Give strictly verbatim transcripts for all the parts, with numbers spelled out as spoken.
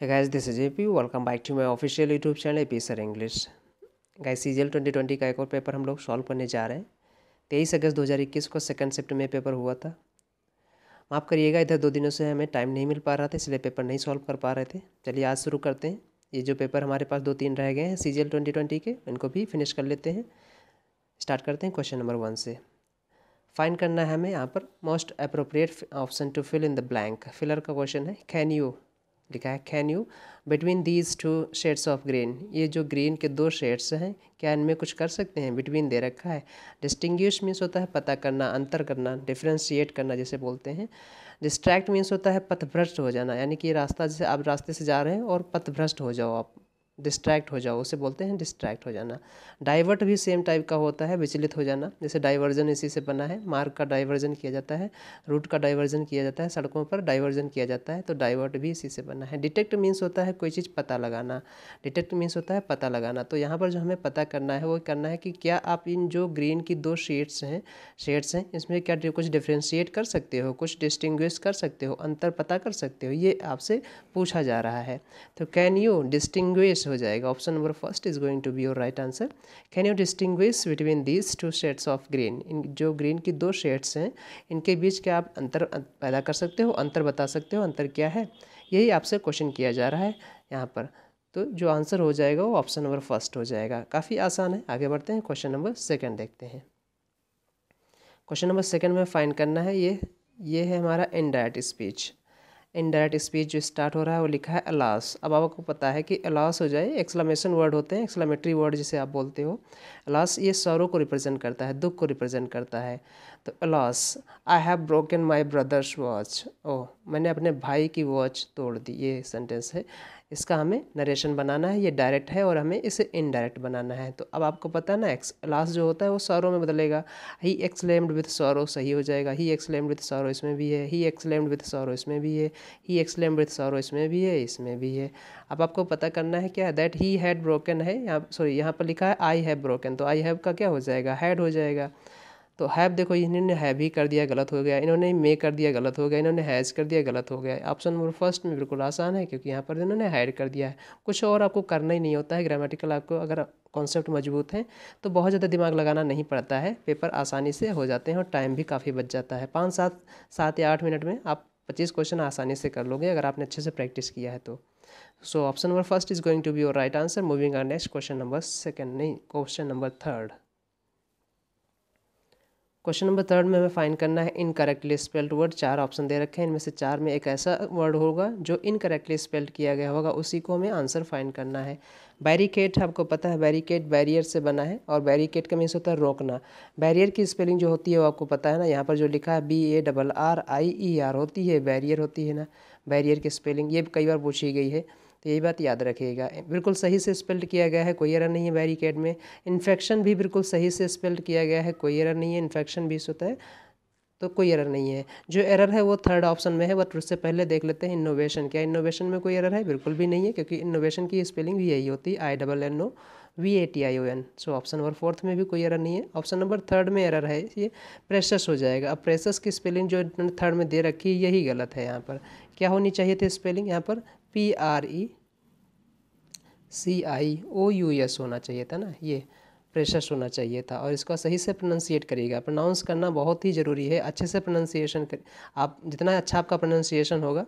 Hey guys, this is A P. Welcome back to my official YouTube channel A P sir English. Guys CGL twenty twenty का एक और paper हम लोग solve करने जा रहे हैं। तेईस अगस्त दो हज़ार इक्कीस को सेकंड शिफ्ट में पेपर हुआ था। माफ़ करिएगा, इधर दो दिनों से हमें टाइम नहीं मिल पा रहा था, इसलिए पेपर नहीं सॉल्व कर पा रहे थे। चलिए आज शुरू करते हैं। ये जो पेपर हमारे पास दो तीन रह गए हैं सीजीएल ट्वेंटी ट्वेंटी के, इनको भी फिनिश कर लेते हैं। स्टार्ट करते हैं क्वेश्चन नंबर वन से। फाइंड करना है हमें यहाँ पर most appropriate option to fill in the blank. Filler का क्वेश्चन है। कैन यू लिखा है, can you between these two shades of green, ये जो ग्रीन के दो शेड्स हैं क्या इनमें कुछ कर सकते हैं। बिटवीन दे रखा है। डिस्टिंग्विश मीन्स होता है पता करना, अंतर करना, डिफ्रेंशिएट करना जिसे बोलते हैं। डिस्ट्रैक्ट मीन्स होता है पथभ्रष्ट हो जाना, यानी कि रास्ता जैसे आप रास्ते से जा रहे हैं और पथभ्रष्ट हो जाओ, आप डिस्ट्रैक्ट हो जाओ, उसे बोलते हैं डिस्ट्रैक्ट हो जाना। डाइवर्ट भी सेम टाइप का होता है, विचलित हो जाना, जैसे डाइवर्जन इसी से बना है। मार्ग का डाइवर्जन किया जाता है, रूट का डाइवर्जन किया जाता है, सड़कों पर डाइवर्जन किया जाता है, तो डाइवर्ट भी इसी से बना है। डिटेक्ट मीन्स होता है कोई चीज़ पता लगाना, डिटेक्ट मीन्स होता है पता लगाना। तो यहाँ पर जो हमें पता करना है वो करना है कि क्या आप इन जो ग्रीन की दो शेड्स हैं शेड्स हैं इसमें क्या कुछ डिफ्रेंशिएट कर सकते हो, कुछ डिस्टिंग्विश कर सकते हो, अंतर पता कर सकते हो, ये आपसे पूछा जा रहा है। तो कैन यू डिस्टिंग्विश हो जाएगा। Option number first is going to be your right answer. Can you distinguish between these two shades of green, इन जो ग्रीन की दो शेड्स हैं इनके बीच क्या आप अंतर पैदा कर सकते हो, अंतर बता सकते हो, अंतर क्या है, यही आपसे क्वेश्चन किया जा रहा है यहाँ पर। तो जो आंसर हो जाएगा वो ऑप्शन नंबर फर्स्ट हो जाएगा। काफ़ी आसान है। आगे बढ़ते हैं, क्वेश्चन नंबर सेकेंड देखते हैं। क्वेश्चन नंबर सेकेंड में फाइंड करना है, ये ये है हमारा इनडायरेक्ट स्पीच। इनडायरेक्ट स्पीच जो स्टार्ट हो रहा है वो लिखा है अलास। अब आपको पता है कि अलास हो जाए एक्सक्लेमेशन वर्ड होते हैं, एक्सक्लेमेटरी वर्ड जिसे आप बोलते हो। अलास ये सौरों को रिप्रेजेंट करता है, दुख को रिप्रेजेंट करता है। तो alas I have broken my brother's watch, oh मैंने अपने भाई की वॉच तोड़ दी, ये सेंटेंस है। इसका हमें नरेशन बनाना है, ये डायरेक्ट है और हमें इसे इनडायरेक्ट बनाना है। तो अब आपको पता है ना, एक्स अलास जो होता है वो सौरों में बदलेगा। ही एक्सक्लेम्ड विथ सौरो सही हो जाएगा। ही एक्सक्लेम्ड विथ सौरो इसमें भी है, ही एक्सक्लेम्ड विथ सौरो इसमें भी है, ही एक्सक्लेम्ड विथ सौरो इसमें भी है, इसमें भी है। अब आपको पता करना है क्या, दैट ही हैड ब्रोकन है, यहाँ सॉरी यहाँ पर लिखा है आई हैव ब्रोकन, तो आई हैव का क्या हो जाएगा, हैड हो जाएगा। तो हैव देखो इन्होंने हैव ही कर दिया गलत हो गया, इन्होंने मे कर दिया गलत हो गया, इन्होंने हैज़ कर दिया गलत हो गया। ऑप्शन नंबर फर्स्ट में बिल्कुल आसान है क्योंकि यहाँ पर इन्होंने हैड कर दिया है, कुछ और आपको करना ही नहीं होता है। ग्रामेटिकल आपको अगर कॉन्सेप्ट मजबूत हैं तो बहुत ज़्यादा दिमाग लगाना नहीं पड़ता है, पेपर आसानी से हो जाते हैं और टाइम भी काफ़ी बच जाता है। पाँच सात सात या आठ मिनट में आप पच्चीस क्वेश्चन आसानी से कर लोगे अगर आपने अच्छे से प्रैक्टिस किया है तो। So option number first is going to be your right answer. Moving our next question number second नहीं question number third. Question number third में हमें फाइंड करना है इनकरेक्टली स्पेल्ड वर्ड। चार ऑप्शन दे रखे हैं, इनमें से चार में एक ऐसा वर्ड होगा जो इनकरेक्टली स्पेल्ड किया गया होगा, उसी को हमें आंसर फाइंड करना है। बैरिकेड आपको पता है, बैरिकेड बैरियर से बना है और बैरिकेड का मीन्स होता है रोकना। बैरियर की स्पेलिंग जो होती है वो आपको पता है ना, यहाँ पर जो लिखा है B A double R I E R होती है, बैरियर होती है ना, बैरियर की स्पेलिंग ये कई बार पूछी गई है, तो यही बात याद रखिएगा। बिल्कुल सही से स्पेल्ड किया गया है, कोई एरर नहीं है बैरिकेड में। इन्फेक्शन भी बिल्कुल सही से स्पेल्ड किया गया है, कोई एरर नहीं है, इन्फेक्शन भी होता है, तो कोई एरर नहीं है। जो एरर है वो थर्ड ऑप्शन में है, बट उससे पहले देख लेते हैं इनोवेशन। क्या इनोवेशन में कोई एरर है, बिल्कुल भी नहीं है क्योंकि इनोवेशन की स्पेलिंग भी यही होती है, I double N O V A T I O N. So option number fourth में भी कोई एरर नहीं है। ऑप्शन नंबर थर्ड में एरर है, ये प्रेशस हो जाएगा। अब प्रेशस की स्पेलिंग जो थर्ड में दे रखी है यही गलत है। यहाँ पर क्या होनी चाहिए थी स्पेलिंग, यहाँ पर P R E C I O U S होना चाहिए था ना, ये प्रेशस होना चाहिए था। और इसका सही से प्रोनाउंसिएट करिएगा, प्रोनाउंस करना बहुत ही ज़रूरी है, अच्छे से प्रोनाउंसिएशन कर, आप जितना अच्छा आपका प्रोनाउंसिएशन होगा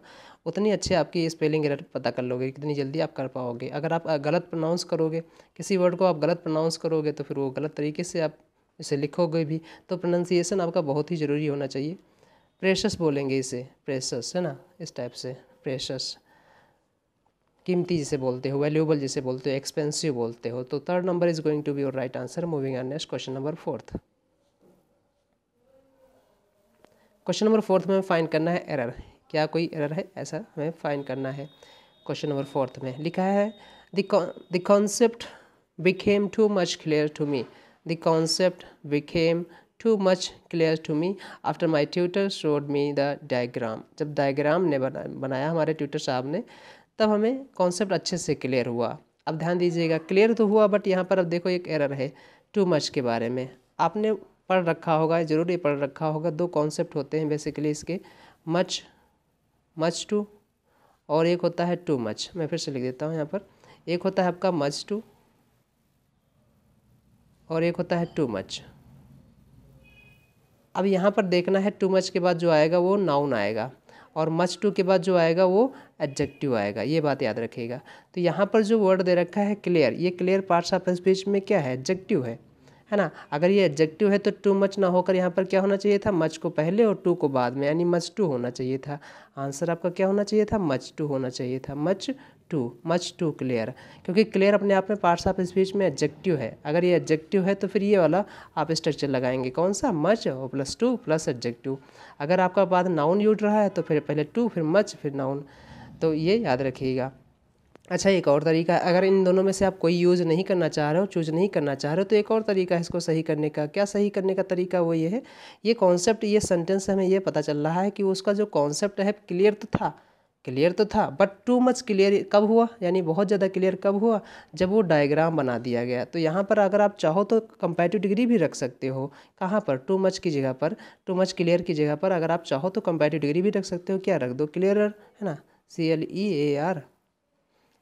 उतनी अच्छे आपकी स्पेलिंग एरर पता कर लोगे, कितनी जल्दी आप कर पाओगे। अगर आप गलत प्रोनाउंस करोगे, किसी वर्ड को आप गलत प्रोनाउंस करोगे तो फिर वो गलत तरीके से आप इसे लिखोगे भी। तो प्रोनाउंसिएशन आपका बहुत ही ज़रूरी होना चाहिए। प्रेशस बोलेंगे इसे, प्रेशस है ना, इस टाइप से प्रेशस, कीमती जिसे बोलते हो, वैल्यूएबल जिसे बोलते हो, एक्सपेंसिव बोलते हो। तो third number is going to be your right answer. Moving on next question number fourth. Question number fourth में फाइंड करना है एरर, क्या कोई एरर है ऐसा हमें फाइंड करना है। क्वेश्चन नंबर फोर्थ में लिखा है the concept became too much clear to me, the concept became too much clear to me after my tutor showed me the diagram. जब डायग्राम ने बना, बनाया हमारे ट्यूटर साहब ने, तब हमें कॉन्सेप्ट अच्छे से क्लियर हुआ। अब ध्यान दीजिएगा, क्लियर तो हुआ बट यहाँ पर अब देखो एक एरर है टू मच के बारे में। आपने पढ़ रखा होगा, जरूर पढ़ रखा होगा, दो कॉन्सेप्ट होते हैं बेसिकली इसके, मच मच टू और एक होता है टू मच। मैं फिर से लिख देता हूँ यहाँ पर, एक होता है आपका मच टू और एक होता है टू मच। अब यहाँ पर देखना है टू मच के बाद जो आएगा वो नाउन आएगा और मच टू के बाद जो आएगा वो एडजेक्टिव आएगा, ये बात याद रखिएगा। तो यहाँ पर जो वर्ड दे रखा है क्लियर, ये क्लियर पार्ट्स ऑफ स्पीच में क्या है, एडजेक्टिव है, है ना। अगर ये एडजेक्टिव है तो टू मच ना होकर यहाँ पर क्या होना चाहिए था, मच को पहले और टू को बाद में, यानी मच टू होना चाहिए था। आंसर आपका क्या होना चाहिए था, मच टू होना चाहिए था, much too, much too clear. क्योंकि क्लियर अपने आप में पार्ट्स ऑफ स्पीच में एडजेक्टिव है, अगर ये एडजेक्टिव है तो फिर ये वाला आप स्ट्रक्चर लगाएंगे, कौन सा, मच और प्लस टू प्लस एडजेक्टिव। अगर आपका बाद नाउन यूज रहा है तो फिर पहले टू फिर मच फिर नाउन, तो ये याद रखिएगा। अच्छा, एक और तरीका है, अगर इन दोनों में से आप कोई यूज़ नहीं करना चाह रहे हो, चूज नहीं करना चाह रहे हो, तो एक और तरीका है इसको सही करने का। क्या सही करने का तरीका, वो ये है, ये कॉन्सेप्ट, ये सेंटेंस से हमें ये पता चल रहा है कि उसका जो कॉन्सेप्ट है क्लियर तो था, क्लियर तो था बट टू मच क्लियर कब हुआ, यानी बहुत ज़्यादा क्लियर कब हुआ, जब वो डायग्राम बना दिया गया। तो यहाँ पर अगर आप चाहो तो कंपैरेटिव डिग्री भी रख सकते हो, कहाँ पर, टू मच की जगह पर, टू मच क्लियर की जगह पर अगर आप चाहो तो कंपैरेटिव डिग्री भी रख सकते हो। क्या रख दो, क्लियरर, है ना, C L E A R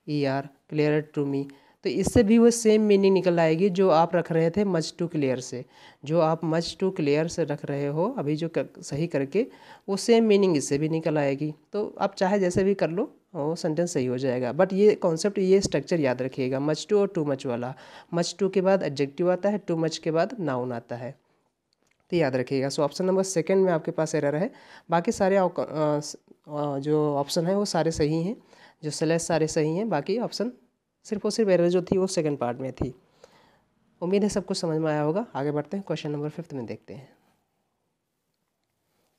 E R, clear to me. तो इससे भी वो सेम मीनिंग निकल आएगी जो आप रख रहे थे मच टू क्लियर से, जो आप मच टू क्लियर से रख रहे हो अभी जो कर, सही करके, वो सेम मीनिंग इससे भी निकल आएगी। तो आप चाहे जैसे भी कर लो, वो सेंटेंस सही हो जाएगा। बट ये कॉन्सेप्ट, ये स्ट्रक्चर याद रखिएगा, मच टू और टू मच वाला। मच टू के बाद एडजेक्टिव आता है, टू मच के बाद नाउन आता है, तो याद रखिएगा। सो ऑप्शन नंबर सेकेंड में आपके पास एरर है, बाकी सारे जो ऑप्शन है वो सारे सही हैं, जो स्लैश सारे सही हैं, बाकी ऑप्शन सिर्फ और सिर्फ एरर जो थी वो सेकंड पार्ट में थी। उम्मीद है सब कुछ समझ में आया होगा। आगे बढ़ते हैं, क्वेश्चन नंबर फिफ्थ में देखते हैं।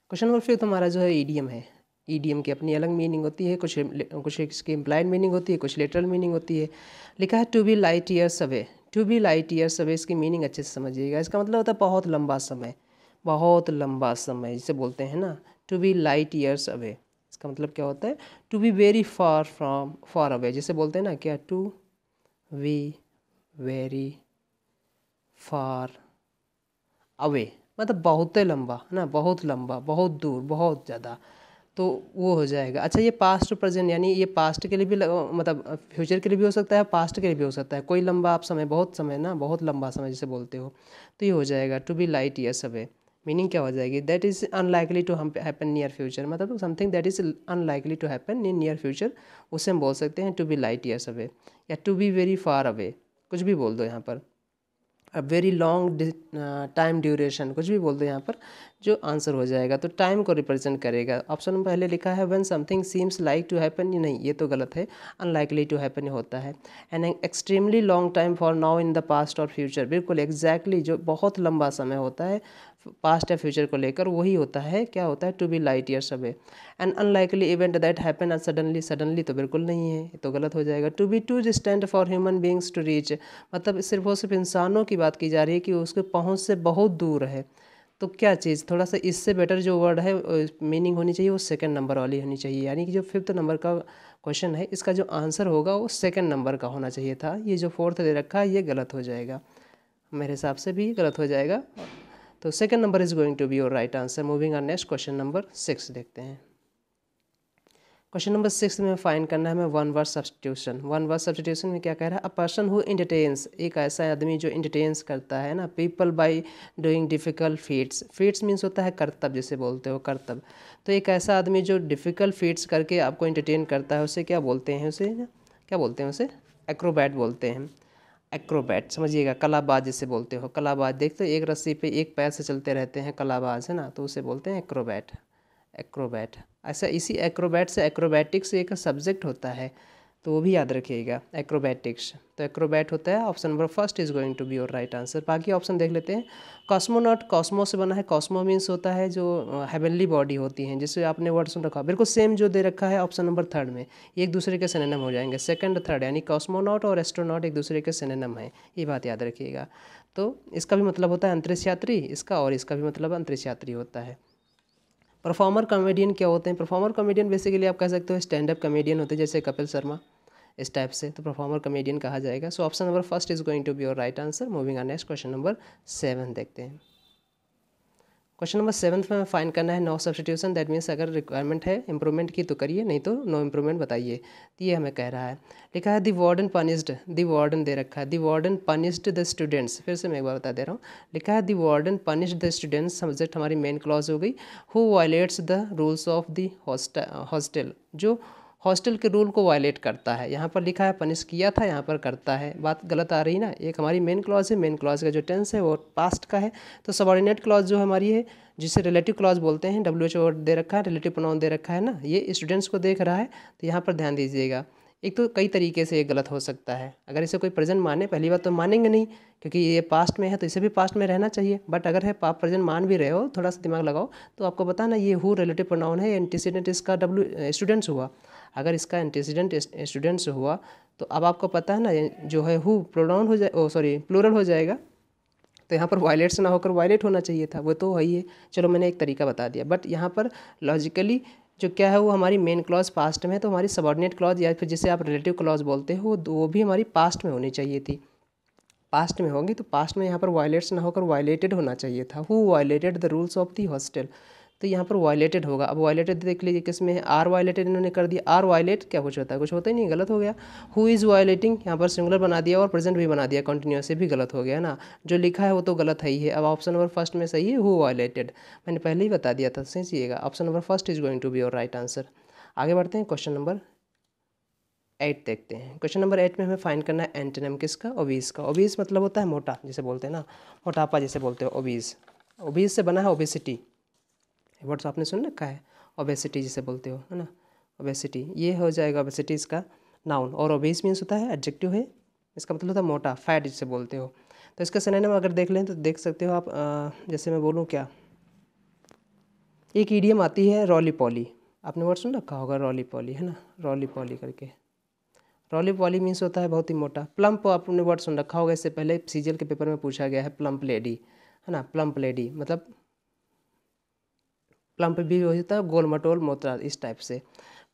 क्वेश्चन नंबर फिफ्थ हमारा जो है ईडीएम है। ईडीएम की अपनी अलग मीनिंग होती है, कुछ कुछ इसकी इम्प्लाइड मीनिंग होती है, कुछ लेटरल मीनिंग होती है। लिखा है to be light years away, to be light years away, इसकी मीनिंग अच्छे से समझिएगा। इसका मतलब होता है बहुत लंबा समय, बहुत लंबा समय जिसे बोलते हैं ना, to be light years away. इसका मतलब क्या होता है, to be very far from, far away जैसे बोलते हैं ना, क्या, to be very far away मतलब बहुत लंबा, है ना, बहुत लंबा, बहुत दूर, बहुत ज़्यादा, तो वो हो जाएगा। अच्छा, ये पास्ट टू प्रेजेंट, यानी ये पास्ट के लिए भी, मतलब फ्यूचर के लिए भी हो सकता है, पास्ट के लिए भी हो सकता है। कोई लंबा आप समय, बहुत समय ना, बहुत लंबा समय जिसे बोलते हो, तो ये हो जाएगा to be light years away. Meaning क्या हो जाएगी, that is unlikely to happen near future, मतलब something that is unlikely to happen in near future, उसे हम बोल सकते हैं to be light years away, या to be very far away, कुछ भी बोल दो यहाँ पर। अब वेरी लॉन्ग टाइम ड्यूरेशन, कुछ भी बोल दो यहाँ पर, जो आंसर हो जाएगा। तो टाइम को रिप्रेजेंट करेगा। ऑप्शन में पहले लिखा है when something seems like to happen, नहीं ये तो गलत है, अनलाइकली टू हैपन होता है। And extremely long time for now in the past और फ्यूचर, बिल्कुल एग्जैक्टली जो बहुत लंबा समय होता है पास्ट या फ्यूचर को लेकर, वही होता है, क्या होता है, to be light years away. And unlikely event that happen suddenly, suddenly तो बिल्कुल नहीं है, ये तो गलत हो जाएगा। To be too distant for human beings to reach, मतलब सिर्फ और सिर्फ इंसानों की बात की जा रही है कि उसके पहुंच से बहुत दूर है। तो क्या चीज़, थोड़ा सा इससे बेटर जो वर्ड है, मीनिंग होनी चाहिए वो सेकंड नंबर वाली होनी चाहिए, यानी कि जो फिफ्थ नंबर का क्वेश्चन है इसका जो आंसर होगा वो सेकंड नंबर का होना चाहिए था। ये जो फोर्थ दे रखा है ये गलत हो जाएगा, मेरे हिसाब से भी गलत हो जाएगा। तो second number is going to be your right answer. Moving on next, question number six देखते हैं। क्वेश्चन नंबर सिक्स में फाइंड करना है हमें one word substitution. One word substitution में क्या कह रहा है, अ पर्सन हु एंटरटेन्स, एक ऐसा आदमी जो एंटरटेन्स करता है ना people by doing difficult feats. Feats means होता है कर्तव्य, जिसे बोलते हो कर्तव्य। तो एक ऐसा आदमी जो डिफ़िकल्ट फीट्स करके आपको एंटरटेन करता है, उसे क्या बोलते हैं, उसे ना क्या बोलते हैं, उसे एक्रोबैट बोलते हैं। एक्रोबैट समझिएगा, कलाबाज जिसे बोलते हो, कलाबाज देखते हो एक रस्सी पे एक पैर से चलते रहते हैं कलाबाज, है ना, तो उसे बोलते हैं एक्रोबैट। एक्रोबैट ऐसा, इसी एक्रोबैट से, एक्रोबैटिक्स एक सब्जेक्ट होता है, तो वो भी याद रखिएगा, एक्रोबैटिक्स। तो एक्रोबैट होता है। Option number first is going to be your right answer. बाकी ऑप्शन देख लेते हैं। कॉस्मोनॉट, कॉस्मो से बना है, कॉस्मो मीन्स होता है जो हेवनली बॉडी होती है, जिससे आपने वर्ड सुन रखा, बिल्कुल सेम जो दे रखा है ऑप्शन नंबर थर्ड में, एक दूसरे के सिनोनिम हो जाएंगे सेकंड थर्ड, यानी कॉस्मोनॉट और एस्ट्रोनॉट एक दूसरे के सिनोनिम है, ये बात याद रखिएगा। तो इसका भी मतलब होता है अंतरिक्ष यात्री, इसका और इसका भी मतलब अंतरिक्ष यात्री होता है। परफॉर्मर कॉमेडियन क्या होते हैं, परफॉर्मर कॉमेडियन बेसिकली आप कह सकते हो स्टैंड अप कॉमेडियन होते हैं, जैसे कपिल शर्मा, इस टाइप से, तो परफॉर्मर कॉमेडियन कहा जाएगा। So option number first is going to be your right answer. Moving on next, question number seven देखते हैं। क्वेश्चन नंबर सेवन्थ में फाइंड करना है नो सब्सटीट्यूशन, दैट मीन्स अगर रिक्वायरमेंट है इंप्रूवमेंट की तो करिए, नहीं तो नो इंप्रूवमेंट बताइए। तो ये हमें कह रहा है, लिखा है the warden punished, the warden दे रखा है, the warden punished the students. फिर से मैं एक बार बता दे रहा हूँ, लिखा है the warden punished the students, subject हमारी मेन क्लॉज हो गई, who violates the rules of the hostel, जो हॉस्टल के रूल को वायलेट करता है। यहाँ पर लिखा है पनिश किया था, यहाँ पर करता है, बात गलत आ रही ना। एक हमारी मेन क्लॉज है, मेन क्लॉज का जो टेंस है वो पास्ट का है, तो सबॉर्डिनेट क्लॉज जो हमारी है जिसे रिलेटिव क्लॉज बोलते हैं, डब्ल्यू एच ओ दे रखा है, रिलेटिव प्रोनाउन दे रखा है ना, ये स्टूडेंट्स को देख रहा है, तो यहाँ पर ध्यान दीजिएगा। एक तो कई तरीके से ये गलत हो सकता है, अगर इसे कोई प्रेजेंट माने, पहली बात तो मानेंगे नहीं क्योंकि ये पास्ट में है तो इसे भी पास्ट में रहना चाहिए, बट अगर है आप प्रेजेंट मान भी रहे हो, थोड़ा सा दिमाग लगाओ तो आपको पता ना ये हु रिलेटिव प्रोनाउन है, एंटीसीडेंट इसका डब्ल्यू स्टूडेंट्स हुआ, अगर इसका एंटीसीडेंट स्टूडेंट्स हुआ तो अब आपको पता है ना जो है हु प्रोनाउन हो जाए, ओ सॉरी प्लूरल हो जाएगा, तो यहाँ पर वायलेट्स ना होकर वायलेट होना चाहिए था, वो तो वही है। चलो मैंने एक तरीका बता दिया, बट यहाँ पर लॉजिकली जो क्या है वो हमारी मेन क्लॉज पास्ट में है, तो हमारी सबॉर्डिनेट क्लॉज या फिर जिसे आप रिलेटिव क्लॉज बोलते हो वो भी हमारी पास्ट में होनी चाहिए थी, पास्ट में होंगी तो पास्ट में यहाँ पर वायलेट्स ना होकर वायलेटेड होना चाहिए था, who violated the rules of the hostel, तो यहाँ पर वायलेटेड होगा। अब वायलेटेड देख लीजिए किसमें है, आर वायलेटेड इन्होंने कर दिया, आर वायलेट क्या कुछ होता है, कुछ होता ही नहीं, गलत हो गया। हु इज़ वायलेटिंग यहाँ पर सिंगुलर बना दिया और प्रेजेंट भी बना दिया, कंटिन्यूस भी गलत हो गया ना, जो लिखा है वो तो गलत है ही है। अब ऑप्शन नंबर फर्स्ट में सही है, हु वायलेटेड, मैंने पहले ही बता दिया था, समझिएगा option number first is going to be your right answer. आगे बढ़ते हैं, क्वेश्चन नंबर एट देखते हैं। क्वेश्चन नंबर एट में हमें फाइंड करना है एंटोनिम किसका, ओबीज का। ओबीज मतलब होता है मोटा, जिसे बोलते हैं ना मोटापा, जिसे बोलते हो ओबीज, ओबीज से बना है ओबेसिटी, वर्ड्स आपने सुन रखा है, ओबेसिटी जिसे बोलते हो है ना, ओबेसिटी ये हो जाएगा ओबेसिटी इसका नाउन, और ओबेस मीन्स होता है एडजेक्टिव है, इसका मतलब होता है मोटा, फैट जिसे बोलते हो। तो इसका सिनोनिम अगर देख लें तो देख सकते हो आप, आ, जैसे मैं बोलूँ क्या, एक इडियम आती है रॉली पॉली, आपने वर्ड सुन रखा होगा रॉली पॉली है ना, रॉली पॉली करके, रॉली पॉली मीन्स होता है बहुत ही मोटा। प्लम्प आपने वर्ड सुन रखा होगा, इससे पहले सीजीएल के पेपर में पूछा गया है, प्लम्प लेडी है ना, प्लम्प लेडी मतलब प्लम्प भी हो जाता है, गोल मटोल मोटा, इस टाइप से।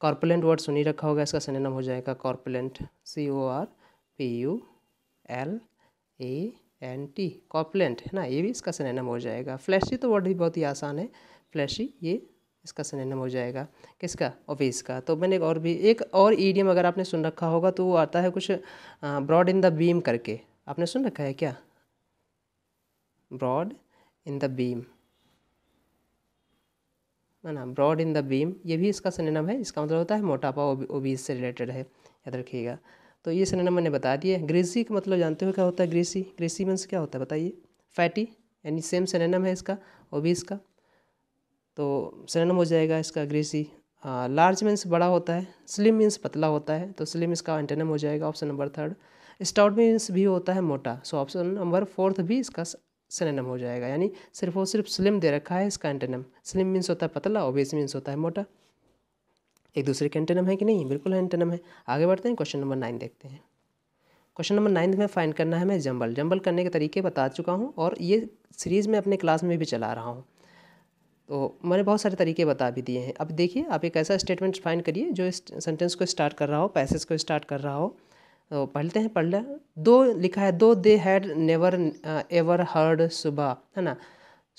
कॉर्पुलेंट वर्ड सुनी रखा होगा, इसका सिनोनिम हो जाएगा corpulent, C O R P U L E N T, corpulent है ना, ये भी इसका सिनोनिम हो जाएगा। फ्लैशी तो वर्ड भी बहुत ही आसान है, फ्लैशी ये इसका सिनोनिम हो जाएगा किसका, ओबीज का। तो मैंने एक और भी एक और ईडियम अगर आपने सुन रखा होगा तो वो आता है कुछ ब्रॉड इन द बीम करके, आपने सुन रखा है क्या, ब्रॉड इन द बीम है ना, ब्रॉड इन द बीम, ये भी इसका सिनोनिम है, इसका मतलब होता है मोटापा, ओबीज से रिलेटेड है, याद रखिएगा। तो ये सिनोनिम मैंने बता दिए। ग्रीसी का मतलब जानते हो क्या होता है, ग्रीसी, ग्रीसी मीन्स क्या होता है बताइए, फैटी, यानी सेम सिनोनिम है इसका ओबीज का, तो सिनोनिम हो जाएगा इसका ग्रीसी। लार्ज मीन्स बड़ा होता है, स्लिम मीन्स पतला होता है, तो स्लिम इसका एंटोनिम हो जाएगा option number third. Stout means भी होता है मोटा, सो ऑप्शन नंबर फोर्थ भी इसका सिनोनिम हो जाएगा, यानी सिर्फ और सिर्फ स्लिम दे रखा है इसका एंटोनिम, स्लिम मीन्स होता है पतला, ओबेस मीन्स होता है मोटा, एक दूसरे के एंटोनिम है कि नहीं, बिल्कुल एंटोनिम है। आगे बढ़ते हैं, क्वेश्चन नंबर नाइन देखते हैं। क्वेश्चन नंबर नाइन्थ में फाइंड करना है हमें जंबल, जंबल करने के तरीके बता चुका हूँ और ये सीरीज़ में अपने क्लास में भी चला रहा हूँ, तो मैंने बहुत सारे तरीके बता भी दिए हैं। अब देखिए आप एक ऐसा स्टेटमेंट फाइंड करिए जो इस सेंटेंस को स्टार्ट कर रहा हो, पैसेज को स्टार्ट कर रहा हो, तो पढ़ते हैं, पढ़ लें। दो लिखा है, though they had never ever heard सुबह है ना,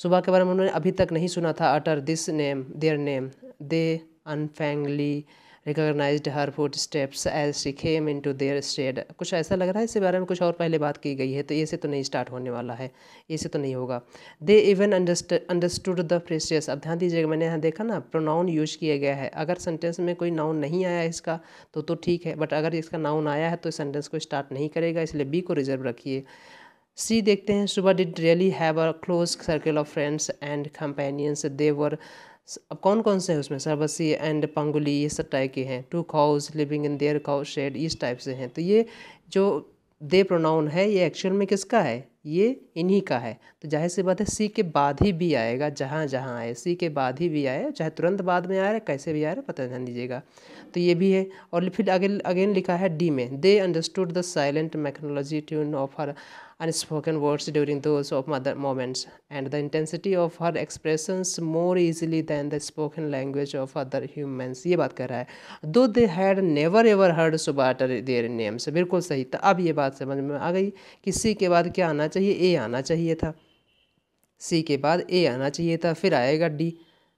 सुबह के बारे में उन्होंने अभी तक नहीं सुना था, utter this name their name, they unfailingly recognised her foot steps as she came into their shed, कुछ ऐसा लग रहा है इसके बारे में कुछ और पहले बात की गई है, तो ये से तो नहीं स्टार्ट होने वाला है, ये से तो नहीं होगा। They even understood the precious, अब ध्यान दीजिएगा मैंने यहाँ देखा ना प्रोनाउन यूज किया गया है, अगर सेंटेंस में कोई नाउन नहीं आया इसका तो तो ठीक है, बट अगर इसका नाउन आया है तो इस सेंटेंस को स्टार्ट नहीं करेगा, इसलिए बी को रिजर्व रखिए। सी देखते हैं, सुबह did really have a close circle of friends and companions, they were, अब कौन कौन से हैं उसमें, सरबसी एंड पंगुली, ये सब टाइप के हैं, two cows living in their cow shed, इस टाइप से हैं। तो ये जो दे प्रोनाउन है ये एक्चुअल में किसका है, ये इन्हीं का है, तो जाहिर सी बात है सी के बाद ही भी आएगा, जहाँ जहाँ आए सी के बाद ही भी आए, चाहे तुरंत बाद में आ रहा है, कैसे भी आ रहा है, पता ध्यान दीजिएगा। तो ये भी है। और फिर अगेन अगेन लिखा है डी में, दे अंडरस्टूड द साइलेंट मैक्नोलॉजी tune of her unspoken words during those of mother moments and the intensity of her expressions more easily than the spoken language of other humans, ये बात कर रहा है। दो they had never ever heard सुबह their names, बिल्कुल सही। तो अब ये बात समझ में आ गई कि सी के बाद क्या आना चाहिए, ए आना चाहिए था, सी के बाद ए आना चाहिए था, फिर आएगा डी,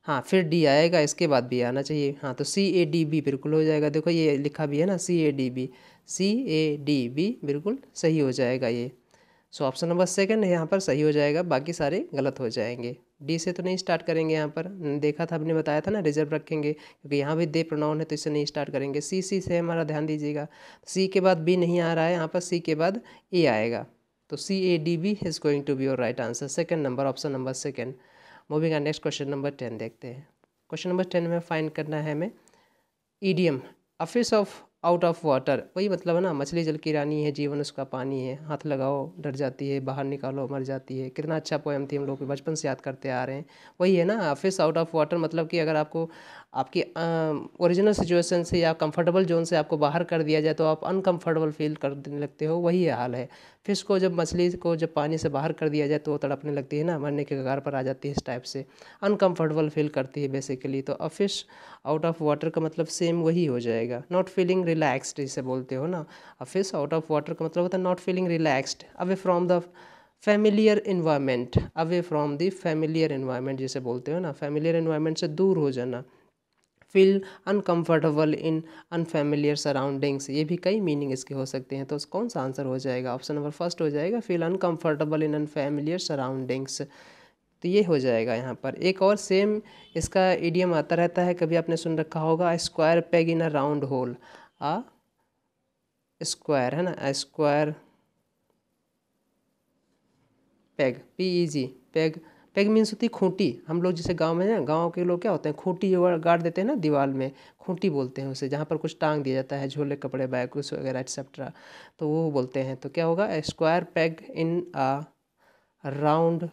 हाँ फिर डी आएगा, इसके बाद बी आना चाहिए। हाँ तो सी ए डी बी बिल्कुल हो जाएगा। देखो ये लिखा भी है ना C A D B, C A D B बिल्कुल सही हो जाएगा ये। सो ऑप्शन नंबर सेकंड यहाँ पर सही हो जाएगा, बाकी सारे गलत हो जाएंगे। डी से तो नहीं स्टार्ट करेंगे, यहाँ पर देखा था हमने, बताया था ना रिजर्व रखेंगे क्योंकि यहाँ भी दे प्रोनाउन है तो इससे नहीं स्टार्ट करेंगे। सी सी से हमारा ध्यान दीजिएगा, सी के बाद बी नहीं आ रहा है, यहाँ पर सी के बाद ए आएगा। तो C A D B is going to be your right answer, second number, option number second. Moving on next question number ten देखते हैं। क्वेश्चन नंबर टेन में फाइंड करना है हमें idiom a fish of out of water, वही मतलब है ना मछली जल की रानी है, जीवन उसका पानी है, हाथ लगाओ डर जाती है, बाहर निकालो मर जाती है। कितना अच्छा पोएम थी, हम लोग बचपन से याद करते आ रहे हैं। वही है ना फिश आउट ऑफ वाटर, मतलब कि अगर आपको आपकी ओरिजिनल सिचुएशन से या कंफर्टेबल जोन से आपको बाहर कर दिया जाए तो आप अनकंफर्टेबल फील करने लगते हो। वही हाल है, फिश को जब मछली को जब पानी से बाहर कर दिया जाए तो वो तड़पने लगती है ना, मरने के कगार पर आ जाती है, इस टाइप से अनकंफर्टेबल फील करती है बेसिकली। तो a fish out of water का मतलब सेम वही हो जाएगा, नॉट फीलिंग रिलैक्सड इसे बोलते हो ना। A fish out of water का मतलब होता है not feeling relaxed, away from the familiar environment, away from the familiar environment जिसे बोलते हो ना, फैमिलियर इन्वायरमेंट से दूर हो जाना, feel uncomfortable in unfamiliar surroundings, ये भी कई मीनिंग इसके हो सकते हैं। तो कौन सा आंसर हो जाएगा? ऑप्शन नंबर फर्स्ट हो जाएगा, feel uncomfortable in unfamiliar surroundings. तो ये हो जाएगा यहाँ पर। एक और सेम इसका इडियम आता रहता है, कभी आपने सुन रखा होगा, square peg in a round hole, a square है ना, square peg, P E G peg, peg means होती है खूंटी। हम लोग जैसे गांव में ना, गांव के लोग क्या होते हैं, खूंटी गाड़ देते हैं ना दीवार में, खूंटी बोलते हैं उसे, जहाँ पर कुछ टांग दिया जाता है, झोले कपड़े बैग कुछ वगैरह एक्सेट्रा, तो वो बोलते हैं। तो क्या होगा, square peg in a round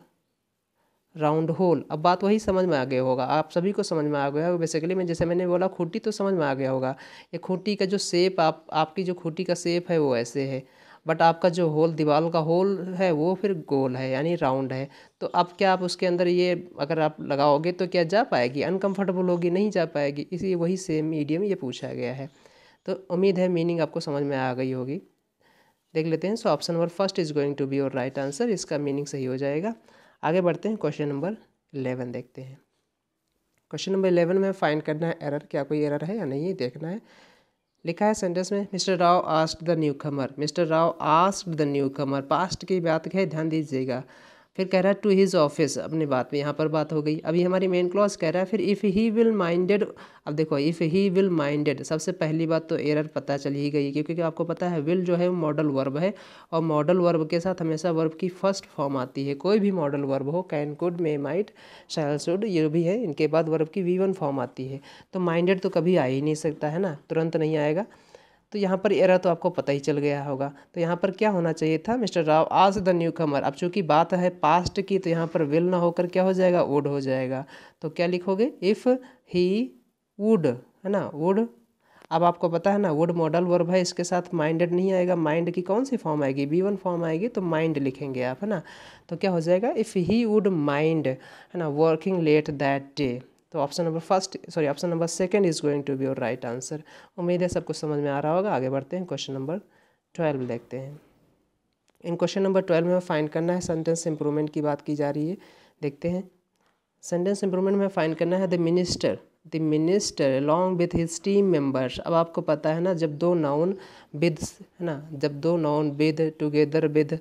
round hole. अब बात वही समझ में आ गया होगा, आप सभी को समझ में आ गया होगा बेसिकली। मैं जैसे मैंने बोला खूंटी तो समझ में आ गया होगा, ये खूंटी का जो शेप, आप आपकी जो खूंटी का शेप है वो ऐसे है, बट आपका जो होल दीवार का होल है वो फिर गोल है यानी राउंड है। तो अब क्या आप उसके अंदर ये अगर आप लगाओगे तो क्या जा पाएगी, अनकंफर्टेबल होगी, नहीं जा पाएगी। इसी वही सेम इडियम ये पूछा गया है। तो उम्मीद है मीनिंग आपको समझ में आ गई होगी। देख लेते हैं। So option number first is going to be your right answer, इसका मीनिंग सही हो जाएगा। आगे बढ़ते हैं, क्वेश्चन नंबर इलेवन देखते हैं। क्वेश्चन नंबर इलेवन में फाइंड करना है एरर, क्या कोई एरर है या नहीं ये देखना है। लिखा है सेंटेंस में, mister Rao asked the newcomer, mister Rao asked the newcomer, past की बात है ध्यान दीजिएगा। फिर कह रहा है टू हिज ऑफिस, अपनी बात में यहाँ पर बात हो गई। अभी हमारी मेन क्लॉज कह रहा है फिर इफ़ ही विल माइंडेड, अब देखो इफ़ ही विल माइंडेड, सबसे पहली बात तो एरर पता चल ही गई, क्योंकि आपको पता है विल जो है वो मॉडल वर्ब है, और मॉडल वर्ब के साथ हमेशा वर्ब की फर्स्ट फॉर्म आती है। कोई भी मॉडल वर्ब हो, can, could, may, might, shall, should, ये भी है, इनके बाद वर्ब की वी वन फॉर्म आती है। तो माइंडेड तो कभी आ ही नहीं सकता है ना, तुरंत नहीं आएगा। तो यहाँ पर एरर तो आपको पता ही चल गया होगा। तो यहाँ पर क्या होना चाहिए था, मिस्टर राव आज द न्यू कमर, अब चूँकि बात है पास्ट की तो यहाँ पर विल ना होकर क्या हो जाएगा, वुड हो जाएगा। तो क्या लिखोगे, इफ़ ही वुड, है ना वुड, अब आपको पता है ना वुड मॉडल वर्ब है, इसके साथ माइंडेड नहीं आएगा। माइंड की कौन सी फॉर्म आएगी, बी वन फॉर्म आएगी, तो माइंड लिखेंगे आप, है ना। तो क्या हो जाएगा, इफ़ ही वुड माइंड, है ना, वर्किंग लेट दैट डे। तो option number first sorry option number second is going to be your right answer. उम्मीद है सबको समझ में आ रहा होगा। आगे बढ़ते हैं, क्वेश्चन नंबर ट्वेल्व देखते हैं। इन क्वेश्चन नंबर ट्वेल्व में फाइंड करना है, सेंटेंस इंप्रूवमेंट की बात की जा रही है। देखते हैं, सेंटेंस इंप्रूवमेंट में फाइंड करना है the minister, the minister along with his team members. अब आपको पता है ना, जब दो नाउन विद, है ना, जब दो noun with, together with,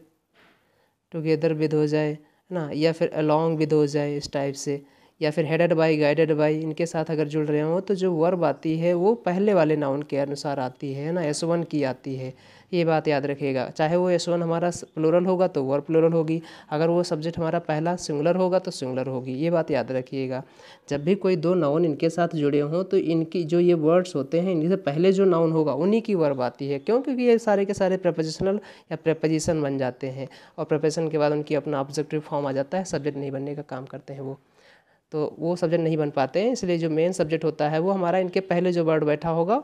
together with हो जाए, है ना, या फिर अलॉन्ग विद हो जाए इस टाइप से, या फिर हेडेड बाई, गाइडेड बाई, इनके साथ अगर जुड़ रहे हो तो जो वर्ब आती है वो पहले वाले नाउन के अनुसार आती है ना, एस वन की आती है। ये बात याद रखिएगा, चाहे वो एस वन हमारा प्लूरल होगा तो वर्ब प्लूरल होगी, अगर वो सब्जेक्ट हमारा पहला सिंगुलर होगा तो सिंगुलर होगी। ये बात याद रखिएगा, जब भी कोई दो नाउन इनके साथ जुड़े हों तो इनकी जो ये वर्ड्स होते हैं, इनसे पहले जो नाउन होगा उन्हीं की वर्ब आती है। क्यों? क्योंकि ये सारे के सारे प्रपोजिशनल या प्रपोजिशन बन जाते हैं, और प्रपोजिशन के बाद उनकी अपना ऑब्जेक्टिव फॉर्म आ जाता है, सब्जेक्ट नहीं बनने का काम करते हैं वो, तो वो सब्जेक्ट नहीं बन पाते हैं। इसलिए जो मेन सब्जेक्ट होता है वो हमारा इनके पहले जो वर्ड बैठा होगा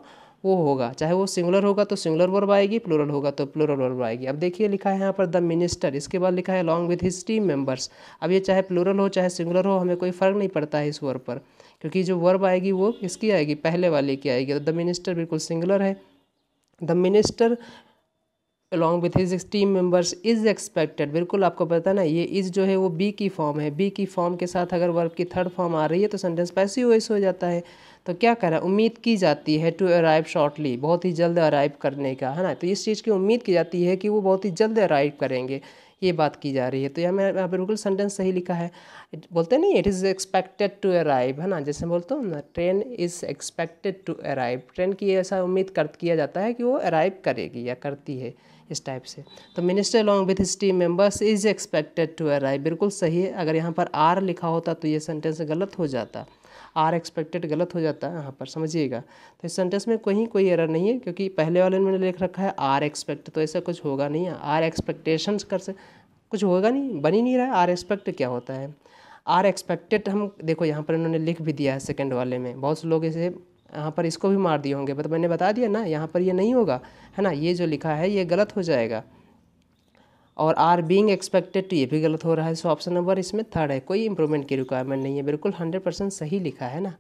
वो होगा, चाहे वो सिंगुलर होगा तो सिंगुलर वर्ब आएगी, प्लूरल होगा तो प्लूरल वर्ब आएगी। अब देखिए लिखा है यहाँ पर द मिनिस्टर, इसके बाद लिखा है along with his team members. अब ये चाहे प्लूरल हो चाहे सिंगुलर हो, हमें कोई फ़र्क नहीं पड़ता है इस वर्ब पर, क्योंकि जो वर्ब आएगी वो किसकी आएगी, पहले वाले की आएगी। तो द मिनिस्टर बिल्कुल सिंगुलर है, the minister along with his team members is expected. बिल्कुल आपको पता है ना, ये इज़ जो है वो बी की फॉर्म है। बी की फॉर्म के साथ अगर वर्ब की थर्ड फॉर्म आ रही है तो सेंटेंस पैसिव वॉइस हो जाता है। तो क्या कर रहा है, उम्मीद की जाती है टू अराइव शॉर्टली, बहुत ही जल्द अराइव करने का, है ना। तो इस चीज़ की उम्मीद की जाती है कि वो बहुत ही जल्द अराइव करेंगे, ये बात की जा रही है। तो यहाँ मैं बिल्कुल सेंटेंस सही लिखा है। बोलते नहीं, it is expected to arrive, है ना। जैसे बोलते हो ना, train is expected to arrive, train की ऐसा उम्मीद कर किया जाता है कि वो अराइव करेगी या करती है, इस टाइप से। तो minister along with his team members is expected to arrive बिल्कुल सही है। अगर यहाँ पर आर लिखा होता तो ये सेंटेंस गलत हो जाता, आर एक्सपेक्टेड गलत हो जाता है यहाँ पर, समझिएगा। तो इस सेंटेंस में कोई कोई एरर नहीं है, क्योंकि पहले वाले में लिख रखा है आर एक्सपेक्ट, तो ऐसा कुछ होगा नहीं। आर एक्सपेक्टेशंस कर से कुछ होगा नहीं, बन ही नहीं रहा है। आर एक्सपेक्ट क्या होता है, आर एक्सपेक्टेड। हम देखो यहाँ पर इन्होंने लिख भी दिया है सेकेंड वाले में, बहुत से लोग इसे यहाँ पर इसको भी मार दिए होंगे, बट मैंने बता दिया ना यहाँ पर ये नहीं होगा, है ना। ये जो लिखा है ये गलत हो जाएगा, और आर बीइंग एक्सपेक्टेड टू ये भी गलत हो रहा है। सो ऑप्शन नंबर इसमें थर्ड है, कोई इंप्रूवमेंट की रिक्वायरमेंट नहीं है। बिल्कुल हंड्रेड परसेंट सही लिखा है ना।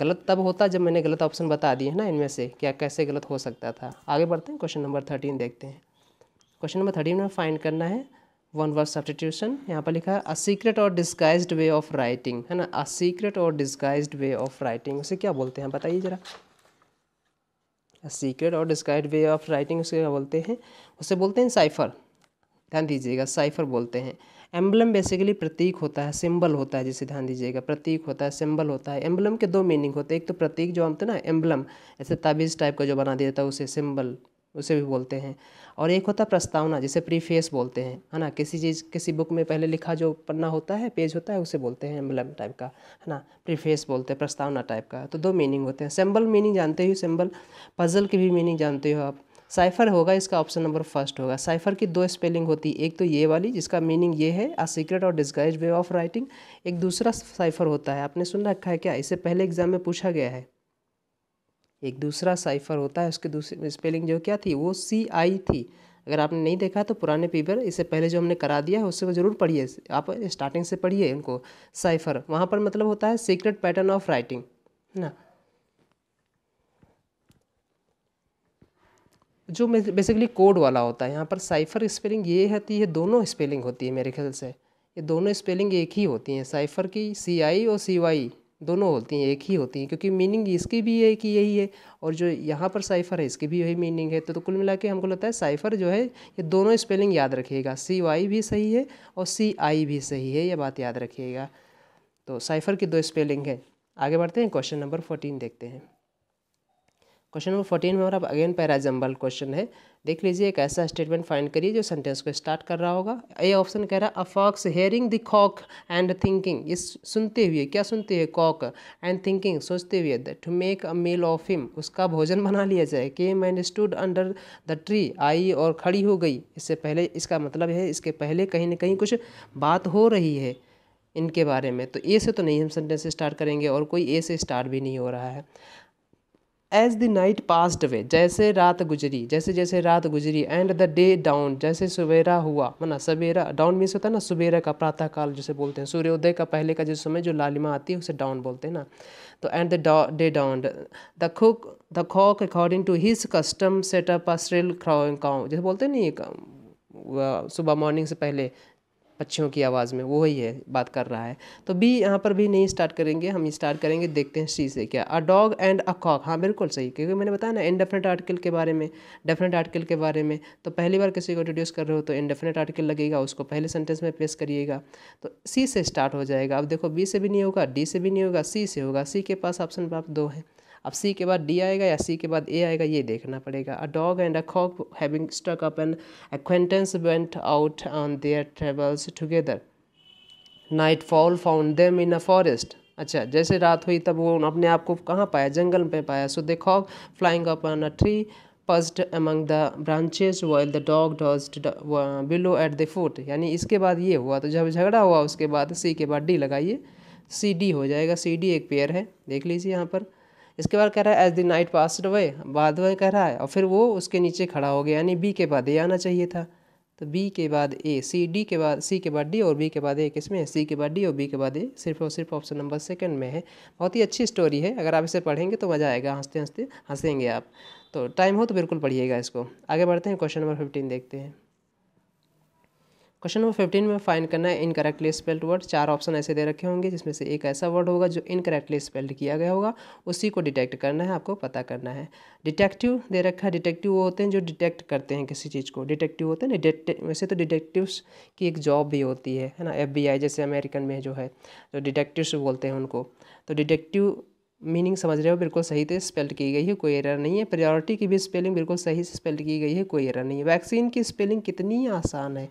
गलत तब होता जब मैंने गलत ऑप्शन बता दिए है ना, इनमें से क्या कैसे गलत हो सकता था। आगे बढ़ते हैं, क्वेश्चन नंबर थर्टीन देखते हैं। क्वेश्चन नंबर थर्टीन में फाइंड करना है वन वर्ड सब्स्टिट्यूशन। यहाँ पर लिखा है अ सीक्रेट और डिस्गाइज्ड वे ऑफ राइटिंग, है ना। अ सीक्रेट और डिस्गाइज्ड वे ऑफ राइटिंग, उसे क्या बोलते हैं बताइए ज़रा। अ सीक्रेट और डिस्गाइज्ड वे ऑफ राइटिंग उसे क्या बोलते हैं, उसे बोलते हैं साइफर। ध्यान दीजिएगा, साइफर बोलते हैं। एम्बलम बेसिकली प्रतीक होता है, सिंबल होता है, जिसे ध्यान दीजिएगा प्रतीक होता है, सिंबल होता है। एम्बलम के दो मीनिंग होते हैं, एक तो प्रतीक जो हमते ना एम्बलम ऐसे ताबीज़ टाइप का जो बना दिया जाता है उसे सिंबल, उसे भी बोलते हैं। और एक होता है प्रस्तावना, जिसे प्रीफेस बोलते हैं, है ना। किसी चीज़ किसी बुक में पहले लिखा जो पन्ना होता है, पेज होता है, उसे बोलते हैं एम्बलम टाइप का, है ना। प्रीफेस बोलते हैं, प्रस्तावना टाइप का। तो दो मीनिंग होते हैं। सिंबल मीनिंग जानते हो, सिंबल पजल की भी मीनिंग जानते हो आप। साइफर होगा इसका ऑप्शन नंबर फर्स्ट होगा। साइफर की दो स्पेलिंग होती है, एक तो ये वाली जिसका मीनिंग ये है अ सीक्रेट और डिस्गाइज्ड वे ऑफ राइटिंग, एक दूसरा साइफर होता है, आपने सुन रखा है क्या, इससे पहले एग्जाम में पूछा गया है। एक दूसरा साइफर होता है, उसकी दूसरी स्पेलिंग जो क्या थी वो सी आई थी। अगर आपने नहीं देखा तो पुराने पेपर इससे पहले जो हमने करा दिया है उससे वो जरूर पढ़िए, आप स्टार्टिंग से पढ़िए उनको। साइफर वहाँ पर मतलब होता है सीक्रेट पैटर्न ऑफ राइटिंग, है ना, जो बेसिकली कोड वाला होता है। यहाँ पर साइफर स्पेलिंग ये होती है, दोनों स्पेलिंग होती है मेरे ख्याल से, ये दोनों स्पेलिंग एक ही होती हैं साइफर की, सी आई और सी वाई दोनों होती हैं, एक ही होती हैं, क्योंकि मीनिंग इसकी भी है कि यही है, और जो यहाँ पर साइफर है इसकी भी यही मीनिंग है। तो, तो कुल मिला के हमको लगता है साइफर जो है ये दोनों स्पेलिंग याद रखिएगा, सी वाई भी सही है और सी आई भी सही है, ये बात याद रखिएगा। तो साइफर की दो स्पेलिंग है। आगे बढ़ते हैं, क्वेश्चन नंबर फोर्टीन देखते हैं। क्वेश्चन नंबर फोर्टीन में हमारा अगेन पैराजम्बल क्वेश्चन है। देख लीजिए, एक ऐसा स्टेटमेंट फाइंड करिए जो सेंटेंस को स्टार्ट कर रहा होगा। ए ऑप्शन कह रहा है a fox hearing the cock and thinking, ये सुनते हुए, क्या सुनते हुए, कॉक एंड थिंकिंग सोचते हुए, to make a meal of him, उसका भोजन बना लिया जाए। Came and stood under the tree, आई और खड़ी हो गई। इससे पहले, इसका मतलब है इसके पहले कहीं ना कहीं कुछ बात हो रही है इनके बारे में। तो ए से तो नहीं हम सेंटेंस स्टार्ट करेंगे, और कोई ए से स्टार्ट भी नहीं हो रहा है। As the night passed away, जैसे रात गुजरी, जैसे जैसे रात गुजरी। एंड द डे डाउन, जैसे सवेरा हुआ, माना सवेरा, डाउन मीन्स होता है ना सवेरा का, प्रातःकाल जिसे बोलते हैं, सूर्योदय का पहले का जो समय, जो लालिमा आती है उसे डाउन बोलते हैं ना। तो and the day dawn, the cook the cock according to his custom set up a shrill crowing cow, जैसे बोलते हैं नहीं सुबह मॉर्निंग से पहले पक्षियों की आवाज़ में, वो ही है बात कर रहा है। तो बी यहाँ पर भी नहीं स्टार्ट करेंगे, हम स्टार्ट करेंगे, देखते हैं सी से क्या। A dog and a cock, हाँ बिल्कुल सही, क्योंकि मैंने बताया ना इनडेफिनेट आर्टिकल के बारे में, डेफिनेट आर्टिकल के बारे में। तो पहली बार किसी को इंट्रोड्यूस कर रहे हो तो इनडेफिनेट आर्टिकल लगेगा, उसको पहले सेंटेंस में पेश करिएगा। तो सी से स्टार्ट हो जाएगा। अब देखो, बी से भी नहीं होगा, डी से भी नहीं होगा, सी से होगा। सी के पास ऑप्शन प्राप्त दो है। अब सी के बाद डी आएगा या सी के बाद ए आएगा, ये देखना पड़ेगा। A dog and a cock having stuck up an acquaintance went out on their travels together, nightfall found them in a forest. अच्छा, जैसे रात हुई तब वो अपने आप को कहाँ पाया, जंगल में पाया। So they cock flying up on a tree perched among the branches while the dog dozed below at the foot, यानी इसके बाद ये हुआ। तो जब झगड़ा हुआ उसके बाद सी के बाद डी लगाइए, सी डी हो जाएगा। सी डी एक पेयर है, देख लीजिए यहाँ पर। इसके बाद कह रहा है as the night passed away, बाद में कह रहा है, और फिर वो उसके नीचे खड़ा हो गया, यानी बी के बाद ए आना चाहिए था। तो बी के बाद ए, सी डी के बाद, सी के बाद डी और बी के बाद ए, किसमें है, सी के बाद डी और बी के बाद ए, सिर्फ और सिर्फ ऑप्शन नंबर सेकंड में है। बहुत ही अच्छी स्टोरी है, अगर आप इसे पढ़ेंगे तो मज़ा आएगा, हंसते हंसते हंसेंगे आप। तो टाइम हो तो बिल्कुल पढ़िएगा इसको। आगे बढ़ते हैं, क्वेश्चन नंबर फिफ्टीन देखते हैं। क्वेश्चन नंबर फिफ्टीन में फाइंड करना है इनकरेक्टली स्पेल्ड वर्ड। चार ऑप्शन ऐसे दे रखे होंगे जिसमें से एक ऐसा वर्ड होगा जो इनकरेक्टली स्पेल्ड किया गया होगा, उसी को डिटेक्ट करना है, आपको पता करना है। डिटेक्टिव दे रखा है, डिटेक्टिव वो होते हैं जो डिटेक्ट करते हैं किसी चीज़ को, डिटेक्टिव होते हैं डिटेक्टिव। वैसे तो डिटेक्टिव्स की एक जॉब भी होती है है ना, एफ बी आई जैसे अमेरिकन में जो है जो डिटेक्टिव्स बोलते हैं उनको। तो डिटेक्टिव मीनिंग समझ रहे हो, बिल्कुल सही से स्पेल्ड की गई है, कोई एरर नहीं है। प्रायोरिटी की भी स्पेलिंग बिल्कुल सही से स्पेल्ड की गई है, कोई एरर नहीं है। वैक्सीन की स्पेलिंग कितनी आसान है।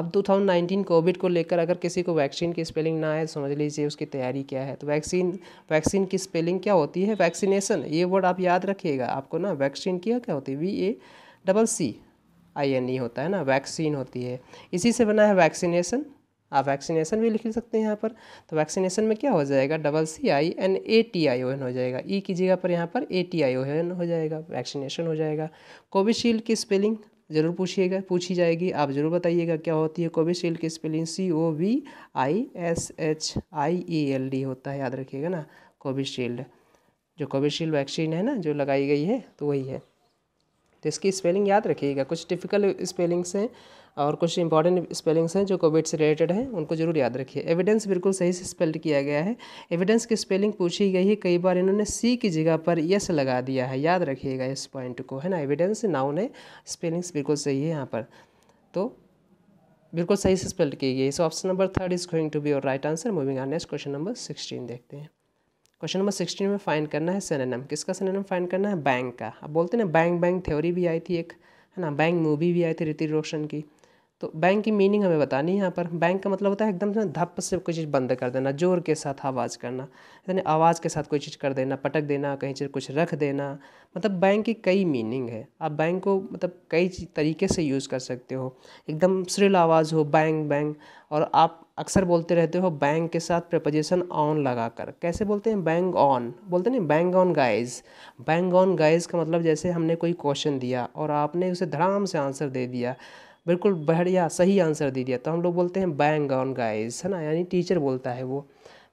अब दो हज़ार उन्नीस कोविड को लेकर अगर किसी को वैक्सीन की स्पेलिंग ना आए, समझ लीजिए उसकी तैयारी क्या है। तो वैक्सीन वैक्सीन की स्पेलिंग क्या होती है, वैक्सीनेशन। ये वर्ड आप याद रखिएगा, आपको ना वैक्सीन की क्या होती है, V A double C I N E होता है ना, वैक्सीन होती है। इसी से बना है वैक्सीनेशन, आप वैक्सीनेशन भी लिख सकते हैं यहाँ पर। तो वैक्सीनेशन में क्या हो जाएगा, double C I N A T I O N हो जाएगा, ई की जगह पर यहाँ पर ए टी आई ओ एन हो जाएगा, वैक्सीनेशन हो जाएगा। कोविशील्ड की स्पेलिंग जरूर पूछिएगा, पूछी जाएगी, आप ज़रूर बताइएगा क्या होती है। कोविशील्ड की spelling C O V I S H I E L D होता है, याद रखिएगा ना। कोविशील्ड जो कोविशील्ड वैक्सीन है ना जो लगाई गई है, तो वही है। तो इसकी स्पेलिंग याद रखिएगा। कुछ टिपिकल स्पेलिंग्स हैं और कुछ इंपॉर्टेंट स्पेलिंग्स हैं जो कोविड से रिलेटेड हैं, उनको जरूर याद रखिए। एविडेंस बिल्कुल सही से स्पेल्ड किया गया है। एविडेंस की स्पेलिंग पूछी गई है, कई बार इन्होंने सी की जगह पर यस लगा दिया है, याद रखिएगा इस पॉइंट को, है ना। एविडेंस नाउन है, स्पेलिंग्स बिल्कुल सही है यहाँ पर, तो बिल्कुल सही से स्पेल्ड की गई है। So option number third is going to be your right answer. Moving on next question number sixteen देखते हैं। क्वेश्चन नंबर सिक्सटीन में फाइंड करना है सिनोनिम। किसका सिनोनिम फाइंड करना है, बैंक का। अब बोलते हैं ना बैंग बैंग थ्योरी भी आई थी एक, है ना, बैंग मूवी भी आई थी ऋतिक रोशन की। तो बैंक की मीनिंग हमें बतानी है यहाँ पर। बैंक का मतलब होता है एकदम से धप से कोई चीज़ बंद कर देना, जोर के साथ आवाज़ करना, यानी आवाज़ के साथ कोई चीज़ कर देना, पटक देना, कहीं चीज़ कुछ रख देना। मतलब बैंक की कई मीनिंग है, आप बैंक को मतलब कई तरीके से यूज़ कर सकते हो। एकदम श्रील आवाज़ हो, बैंग बैंग, और आप अक्सर बोलते रहते हो बैंग के साथ प्रपोजिशन ऑन लगाकर। कैसे बोलते हैं, बैंग ऑन, बोलते नहीं bang on guys. Bang on guys का मतलब जैसे हमने कोई क्वेश्चन दिया और आपने उसे धड़ाम से आंसर दे दिया, बिल्कुल बढ़िया सही आंसर दे दिया, तो हम लोग बोलते हैं बैंग ऑन गाइज, है ना। यानी टीचर बोलता है, वो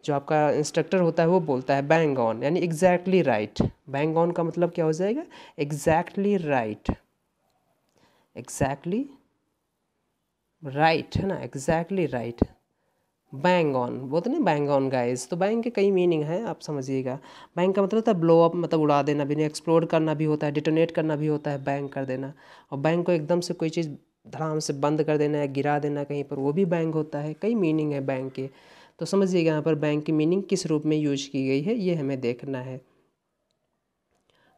जो आपका इंस्ट्रक्टर होता है वो बोलता है बैंग ऑन, यानी एग्जैक्टली राइट। बैंग ऑन का मतलब क्या हो जाएगा, एग्जैक्टली राइट, एग्जैक्टली राइट, है ना, एग्जैक्टली राइट। बैंग ऑन बोलते नहीं बैंग ऑन गाइज। तो बैंक के कई मीनिंग हैं, आप समझिएगा। बैंक का मतलब होता है ब्लो अप, मतलब उड़ा देना भी नहीं, एक्सप्लोर करना भी होता है, डिटोनेट करना भी होता है, बैंक कर देना। और बैंक को एकदम से कोई चीज़ धड़ाम से बंद कर देना या गिरा देना कहीं पर, वो भी बैंक होता है। कई मीनिंग है बैंक के, तो समझिएगा यहाँ पर बैंक की मीनिंग किस रूप में यूज की गई है, ये हमें देखना है।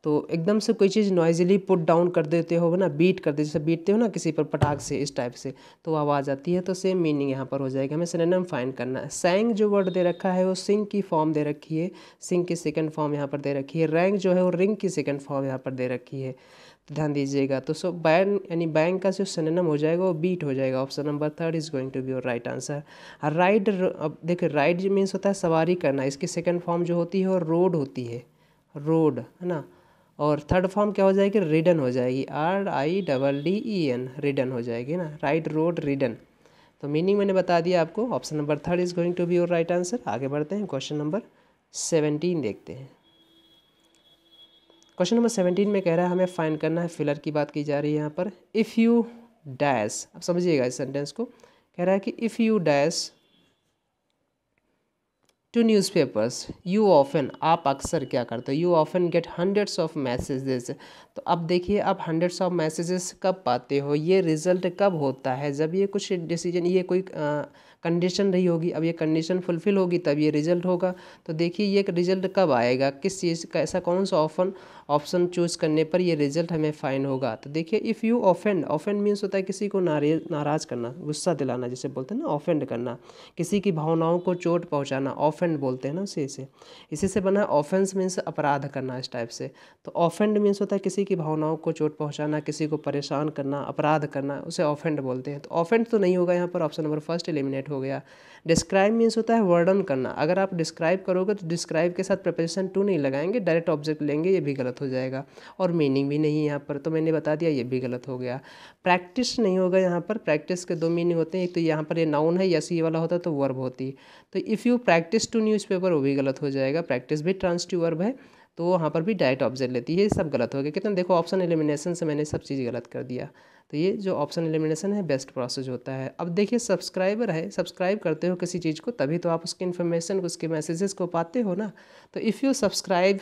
तो एकदम से कोई चीज़ नॉइजली पुट डाउन कर देते हो ना, बीट कर देते, जैसे बीटते हो ना किसी पर पटाख से, इस टाइप से तो आवाज़ आती है। तो सेम मीनिंग यहाँ पर हो जाएगा। हमें सिनोनिम फाइंड करना है। सैंग जो वर्ड दे रखा है वो सिंग की फॉर्म दे रखी है, सिंग की सेकंड फॉर्म यहाँ पर दे रखी है। रैंग जो है वो रिंग की सेकंड फॉर्म यहाँ पर दे रखी है, ध्यान दीजिएगा। तो सो बैंक यानी बैंक का जो सिनोनिम हो जाएगा वो बीट हो जाएगा। Option number third is going to be your right answer. Ride, अब देखिए राइड मीन्स होता है सवारी करना, इसकी सेकंड फॉर्म जो होती है वो रोड होती है, रोड, है ना। और थर्ड फॉर्म क्या हो जाएगी, रिडन हो जाएगी, R I double D E N, ridden हो जाएगी ना, राइट रोड रिडन। तो मीनिंग मैंने बता दिया आपको। Option number third is going to be your right answer. आगे बढ़ते हैं, क्वेश्चन नंबर सेवेंटीन देखते हैं। क्वेश्चन नंबर सेवेंटीन में कह रहा है हमें फाइंड करना है, फिलर की बात की जा रही है यहाँ पर। इफ़ यू डैश, अब समझिएगा इस सेंटेंस को, कह रहा है कि if you dash to newspapers you often, आप अक्सर क्या करते हो, you often get hundreds of messages. तो अब देखिए आप हंड्रेड्स ऑफ मैसेजेस कब पाते हो, ये रिजल्ट कब होता है, जब ये कुछ डिसीजन, ये कोई कंडीशन रही होगी, अब ये कंडीशन फुलफिल होगी तब ये रिजल्ट होगा। तो देखिए ये रिजल्ट कब आएगा, किस चीज़ का, ऐसा कौन सा ऑफन ऑप्शन चूज़ करने पर ये रिजल्ट हमें फाइंड होगा। तो देखिए if you offend, offend means होता है किसी को नारे नाराज़ करना, गुस्सा दिलाना, जैसे बोलते हैं ना ऑफेंड करना, किसी की भावनाओं को चोट पहुँचाना, ऑफेंड बोलते हैं ना उसी से। इसी से बना ऑफेंस मीन्स अपराध करना, इस टाइप से। तो ऑफेंड मीन्स होता है किसी की भावनाओं को चोट पहुँचाना, किसी को परेशान करना, अपराध करना, उसे ऑफेंड बोलते हैं। तो ऑफेंड तो नहीं होगा यहाँ पर, ऑप्शन नंबर फर्स्ट एलिमिनेट हो गया। डिस्क्राइब मीन्स होता है वर्णन करना। अगर आप डिस्क्राइब करोगे तो डिस्क्राइब के साथ प्रपोजिशन टू नहीं लगाएंगे, डायरेक्ट ऑब्जेक्ट लेंगे, ये भी गलत हो जाएगा। और मीनिंग भी नहीं यहाँ पर, तो मैंने बता दिया, ये भी गलत हो गया। प्रैक्टिस नहीं होगा यहाँ पर, प्रैक्टिस के दो मीनिंग होते हैं, एक तो यहाँ पर ये नाउन है, यस ये वाला होता तो वर्ब होती। तो if you practise to newspaper, वो भी गलत हो जाएगा, प्रैक्टिस भी ट्रांसटिव वर्ब है। तो वहाँ पर भी डायरेक्ट ऑप्शन लेती है, ये सब गलत हो गया। कितना देखो ऑप्शन एलिमिनेशन से मैंने सब चीज़ गलत कर दिया। तो ये जो ऑप्शन एलिमिनेशन है बेस्ट प्रोसेस होता है। अब देखिए सब्सक्राइबर है, सब्सक्राइब करते हो किसी चीज़ को तभी तो आप उसकी इन्फॉर्मेशन उसके मैसेजेस को पाते हो ना। तो if you subscribe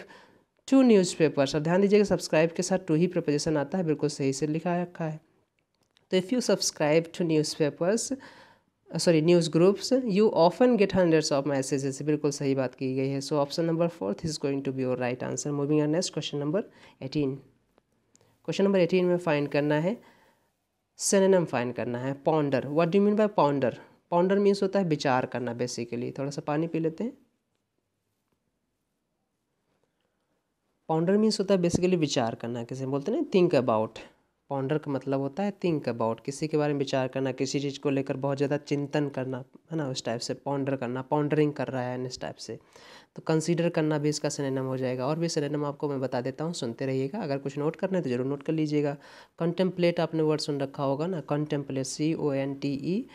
to newspapers, अब ध्यान दीजिएगा सब्सक्राइब के साथ टू ही प्रपोजिशन आता है, बिल्कुल सही से लिखा रखा है। तो if you subscribe to newspapers sorry news groups you often get hundreds of messages, बिल्कुल सही बात की गई है। So option number fourth is going to be your right answer. Moving on next question number eighteen. Question number eighteen में find करना है synonym, find करना है ponder. What do you mean by ponder? Ponder means होता है विचार करना basically. थोड़ा सा पानी पी लेते हैं। पॉन्डर मीन्स होता है बेसिकली विचार करना, किसे बोलते हैं थिंक अबाउट। पॉन्डर का मतलब होता है थिंक अबाउट, किसी के बारे में विचार करना, किसी चीज़ को लेकर बहुत ज़्यादा चिंतन करना, है ना, उस टाइप से पॉन्डर करना, पॉन्डरिंग कर रहा है इस टाइप से। तो कंसीडर करना भी इसका सिनोनिम हो जाएगा। और भी सिनोनिम आपको मैं बता देता हूँ, सुनते रहिएगा। अगर कुछ नोट करना है तो जरूर नोट कर लीजिएगा। कंटेम्पलेट आपने वर्ड सुन रखा होगा ना, contemplate C O N T E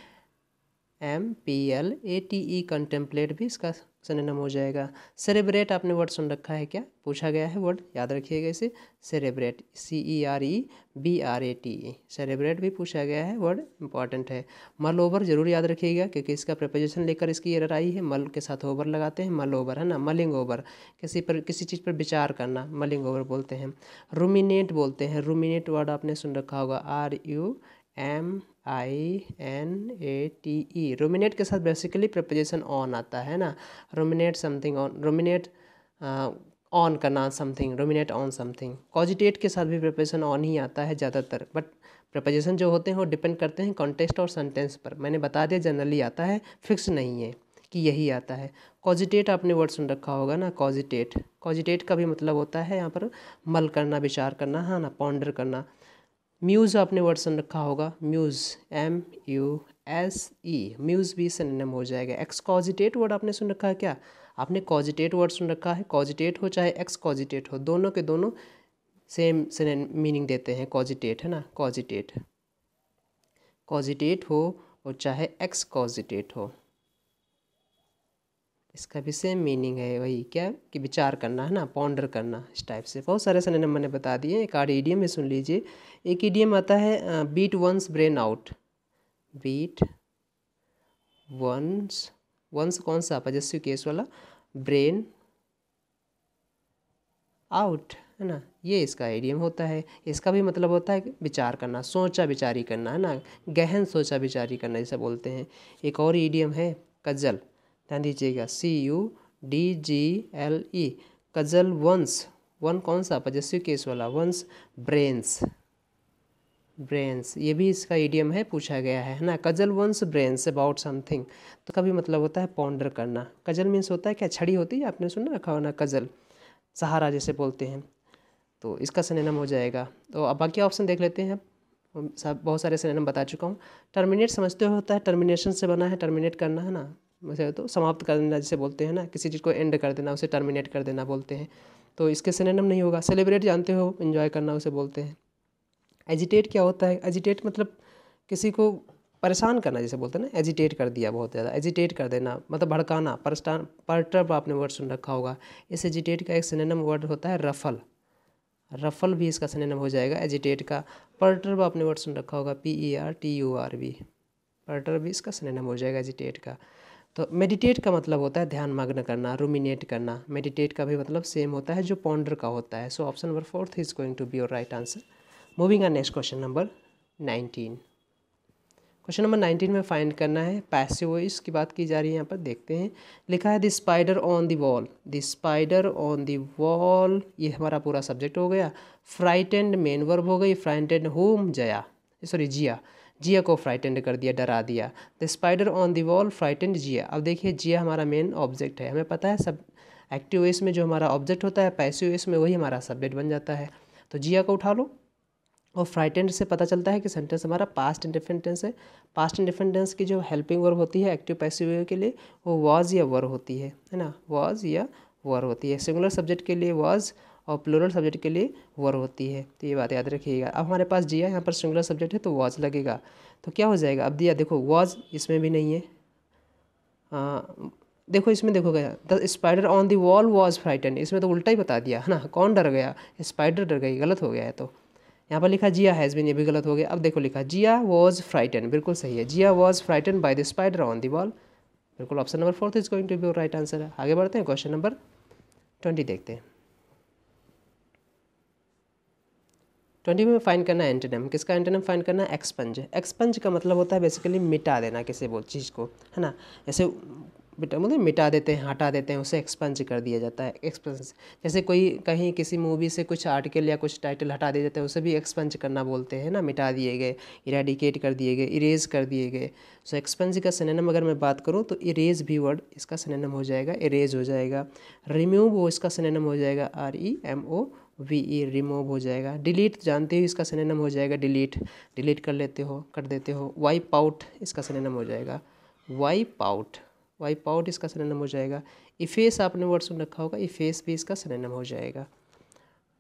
M P L A T E, contemplate भी इसका सिनोनिम हो जाएगा। सेरेब्रेट आपने वर्ड सुन रखा है क्या, पूछा गया है वर्ड, याद रखिएगा इसे, cerebrate C E R E B R A T E, cerebrate भी पूछा गया है वर्ड, इंपॉर्टेंट है। मल ओवर जरूर याद रखिएगा क्योंकि इसका प्रपोजिशन लेकर इसकी एरर आई है, मल के साथ ओवर लगाते हैं, मल ओवर, है ना, मलिंग ओवर, किसी पर किसी चीज़ पर विचार करना, मलिंग ओवर बोलते हैं। रूमिनेट बोलते हैं, रूमिनेट वर्ड आपने सुन रखा होगा, R U M I N A T E, ruminate के साथ बेसिकली प्रपोजिशन ऑन आता है ना, ruminate something on, ruminate on करना something, ruminate on something. Cogitate के साथ भी प्रपोजिशन ऑन ही आता है ज़्यादातर, बट प्रपोजिशन जो होते हैं वो डिपेंड करते हैं कॉन्टेक्स्ट और सेंटेंस पर। मैंने बता दिया जनरली आता है, फिक्स नहीं है कि यही आता है। कॉजिटेट आपने वर्ड सुन रखा होगा ना, कॉजिटेट, कॉजिटेट का भी मतलब होता है यहाँ पर मल करना, विचार करना, हाँ ना, पॉन्डर करना। म्यूज़ आपने वर्ड सुन रखा होगा, muse M U S E, muse भी सिनोनिम हो जाएगा। एक्सकॉजिटेट वर्ड आपने सुन रखा है क्या, आपने कॉजिटेट वर्ड सुन रखा है, कॉजिटेट हो चाहे एक्सकॉजिटेट हो, दोनों के दोनों सेम सिनोनिम मीनिंग देते हैं कॉजिटेट, है ना, कॉजिटेट, कॉजिटेट हो और चाहे एक्सकॉजिटेट हो, इसका भी सेम मीनिंग है, वही क्या कि विचार करना, है ना, पॉन्डर करना, इस टाइप से। बहुत सारे सिनोनिम मैंने बता दिए। एक आर ईडियम में सुन लीजिए, एक ईडियम आता है beat one's brain out, beat one's, one's कौन सा पॉजेसिव केस वाला, ब्रेन आउट, है ना, ये इसका ईडियम होता है। इसका भी मतलब होता है विचार करना, सोचा विचारी करना, है ना, गहन सोचा विचारी करना, जैसे बोलते हैं। एक और ईडियम है कजल, ध्यान दीजिएगा, C U D G E L, cudgel one's, one कौन सा पॉजेसिव केस वाला, वंस ब्रेन्स, ब्रेन्स, ये भी इसका इडियम है, पूछा गया है ना, cudgel one's brains about something. तो का भी मतलब होता है पॉन्डर करना। कजल मीन्स होता है क्या, छड़ी होती है, आपने सुना रखा हो ना, कजल, सहारा जैसे बोलते हैं, तो इसका सिनोनिम हो जाएगा। तो अब बाकी ऑप्शन देख लेते हैं, सब बहुत सारे सिनोनिम बता चुका हूँ। टर्मिनेट समझते हो होता है, टर्मिनेशन से बना है, टर्मिनेट करना, है ना, वैसे तो समाप्त कर देना जिसे बोलते हैं ना, किसी चीज़ को एंड कर देना उसे टर्मिनेट कर देना बोलते हैं, तो इसके सिनोनिम नहीं होगा। सेलिब्रेट जानते हो, एंजॉय करना उसे बोलते हैं। एजिटेट क्या होता है, एजिटेट मतलब किसी को परेशान करना जैसे बोलते हैं ना, एजिटेट कर दिया बहुत ज़्यादा, एजिटेट कर देना मतलब भड़काना, परेशान, परटर्ब आपने वर्ड सुन रखा होगा। इस एजिटेट का एक सिनोनिम वर्ड होता है रफल, रफल भी इसका सिनोनिम हो जाएगा एजिटेट का। परटर्ब आपने वर्ड सुन रखा होगा, P E R T U R B, perturb भी इसका सिनोनिम हो जाएगा एजिटेट का। तो मेडिटेट का मतलब होता है ध्यान मग्न करना, रूमिनेट करना, मेडिटेट का भी मतलब सेम होता है जो पॉन्डर का होता है। So option number fourth is going to be your right answer. Moving on next question number nineteen. Question number nineteen में फाइंड करना है पैसिव वॉइस की बात की जा रही है यहाँ पर, देखते हैं। लिखा है the spider on the wall, the spider on the wall, ये हमारा पूरा सब्जेक्ट हो गया। फ्राइटेंड मेन वर्ब हो गई, frightened home Jaya, sorry Jiya, Jiya को फ्राइटेंड कर दिया, डरा दिया। The spider on the wall frightened Jiya. अब देखिए जिया हमारा मेन ऑब्जेक्ट है, हमें पता है सब एक्टिव वॉइस में जो हमारा ऑब्जेक्ट होता है पैसिव वॉइस में वही हमारा सब्जेक्ट बन जाता है। तो जिया को उठा लो और फ्राइटेंड से पता चलता है कि सेंटेंस हमारा पास्ट इंडिफिनिट टेंस है। पास्ट इंडिफिनिट टेंस की जो हेल्पिंग वर्ब होती है एक्टिव पैसिव के लिए वो वाज या वर होती है, है ना, वाज या वर होती है। सिंगुलर सब्जेक्ट के लिए वाज और प्लूरल सब्जेक्ट के लिए वर होती है, तो ये बात याद रखिएगा। अब हमारे पास जिया यहाँ पर सिंगुलर सब्जेक्ट है तो वाज लगेगा, तो क्या हो जाएगा, अब दिया देखो वाज इसमें भी नहीं है, देखो इसमें देखो गया the spider on the wall was frighten, इसमें तो उल्टा ही बता दिया है ना, कौन डर गया, स्पाइडर डर गई, गलत हो गया है। तो यहाँ पर लिखा जिया हैज़ बीन, ये भी गलत हो गया। अब देखो लिखा जिया वॉज फ्राइटन, बिल्कुल सही है, Jiya was frighten by the spider on the wall, बिल्कुल option number fourth is going to be right answer. आगे बढ़ते हैं, क्वेश्चन नंबर ट्वेंटी देखते हैं। ट्वेंटी में फाइंड करना है एंटोनिम, किसका एंटोनिम फाइंड करना है, एक्सपंज। एक्सपंज का मतलब होता है बेसिकली मिटा देना किसी वो चीज़ को, है ना, जैसे बेटा मतलब मिटा देते हैं, हटा देते हैं, उसे एक्सपंज कर दिया जाता है। एक्सपंज जैसे कोई कहीं किसी मूवी से कुछ आर्टिकल या कुछ टाइटल हटा दिया जाता है, उसे भी एक्सपंज करना बोलते हैं ना, मिटा दिए गए, इरेडिकेट कर दिए गए, इरेज कर दिए गए। सो एक्सपंज का सिनोनिम अगर मैं बात करूँ तो इरेज भी वर्ड इसका सिनोनिम हो जाएगा, इरेज हो जाएगा। रिमूव वो इसका सिनोनिम हो जाएगा R E M O V E, remove हो जाएगा। डिलीट जानते हो इसका सिनोनिम हो जाएगा डिलीट, डिलीट कर लेते हो, कर देते हो। वाइप आउट इसका सिनोनिम हो जाएगा वाइप आउट, वाइप आउट इसका सिनोनिम हो जाएगा। इफेस आपने वर्ड सुन रखा होगा, इफेस भी इसका सिनोनिम हो जाएगा।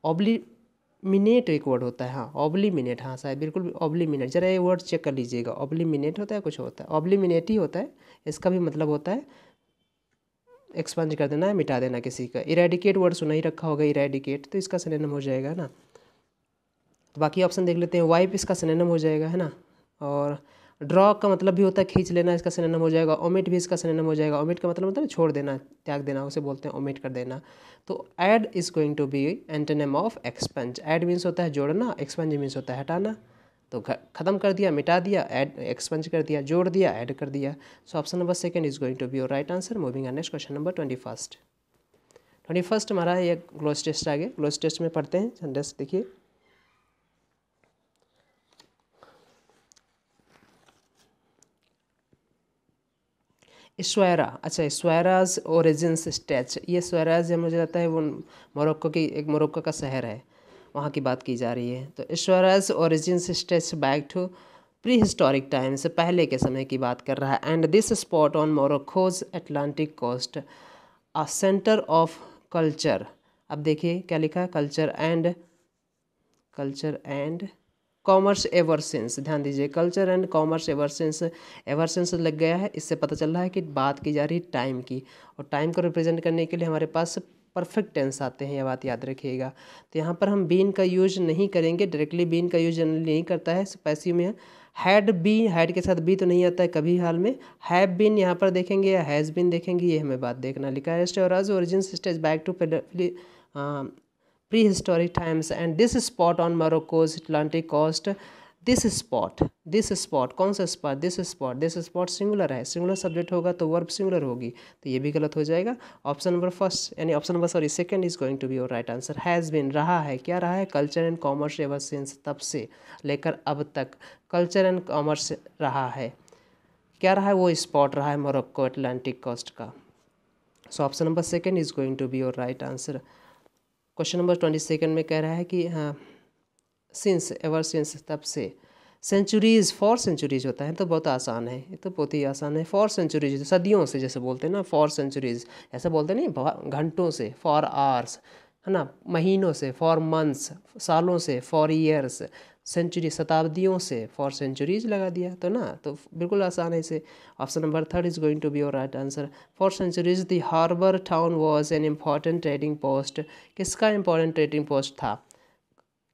ऑब्लिमिनेट एक वर्ड होता है, हाँ ऑब्लिमिनेट, हाँ शायद बिल्कुल ऑब्लिमिनेट, जरा ये वर्ड चेक कर लीजिएगा, ऑब्लिमिनेट होता है कुछ होता है, ऑब्लिमिनेट ही होता है, इसका भी मतलब होता है एक्सपंज कर देना है, मिटा देना किसी का। इरेडिकेट वर्ड सुना ही रखा होगा इरेडिकेट, तो इसका सिनोनिम हो जाएगा ना। तो बाकी ऑप्शन देख लेते हैं, वाइप इसका सिनोनिम हो जाएगा, है ना, और ड्रॉ का मतलब भी होता है खींच लेना, इसका सिनोनिम हो जाएगा। ओमिट भी इसका सिनोनिम हो जाएगा, ओमिट का मतलब होता है छोड़ देना, त्याग देना, उसे बोलते हैं ओमिट कर देना। तो add is going to be antonym of expunge. Add means होता है जोड़ना, एक्सपंज मीन्स होता है हटाना। तो खत्म कर दिया, मिटा दिया, ऐड एक्सपंज कर दिया, जोड़ दिया, ऐड कर दिया। So option number second is going to be your right answer. Moving on next question number twenty first twenty first हमारा ये क्लोज टेस्ट आ गया। क्लोज टेस्ट में पढ़ते हैं सेंटेंस, देखिए स्वायरा, अच्छा स्वायराज ओरिजिन्स स्टैच, ये स्वायराज मुझे लगता है वो मोरक्को की एक मोरक्को का शहर है, वहाँ की बात की जा रही है। तो Essaouira's origins stretch back to pre historic time, से पहले के समय की बात कर रहा है। And this spot on Morocco's Atlantic coast a centre of culture, अब देखिए क्या लिखा है, culture and culture and commerce ever since, ध्यान दीजिए culture and commerce ever since, ever since लग गया है, इससे पता चल रहा है कि बात की जा रही है टाइम की, और टाइम को रिप्रेजेंट करने के लिए हमारे पास परफेक्ट टेंस आते हैं, यह बात याद रखिएगा। तो यहाँ पर हम बीन का यूज नहीं करेंगे, डायरेक्टली बीन का यूज जनरली नहीं करता है पैसिव में। हैड बी, हैड के साथ बी तो नहीं आता है कभी हाल में, हैव बीन यहाँ पर देखेंगे या हैज़ बीन देखेंगे, ये हमें बात देखना। लिखा है Essaouira's origin stage back to pre historic times and this spot on Morocco's Atlantic coast, this spot, this spot कौन सा spot, this spot, this spot singular है, सिंगुलर सब्जेक्ट होगा तो वर्ब सिंगुलर होगी, तो ये भी गलत हो जाएगा। ऑप्शन नंबर फर्स्ट यानी option number sorry second is going to be your right answer. Has been रहा है, क्या रहा है, culture and commerce ever since, तब से लेकर अब तक कल्चर एंड कॉमर्स रहा है, क्या रहा है वो स्पॉट रहा है मोरक्को अटलांटिक कोस्ट का। So option number second is going to be your right answer. Question number twenty second में कह रहा है कि हाँ सिंस, एवर सिंस तब से, सेंचुरीज़ फॉर सेंचुरीज़ होता है तो बहुत आसान है, ये तो बहुत ही आसान है। फॉर सेंचुरीज सदियों से जैसे बोलते हैं ना, फॉर सेंचुरीज़ ऐसा बोलते नहीं, घंटों से फॉर आवर्स, है ना, महीनों से फॉर मंथ्स, सालों से फॉर ईयर्स, सेंचुरी शताब्दियों से फॉर सेंचुरीज लगा दिया, तो ना तो बिल्कुल आसान है इसे। Option number third is going to be your right answer. For centuries the harbour town was an important trading post, किसका इम्पॉर्टेंट ट्रेडिंग पोस्ट था,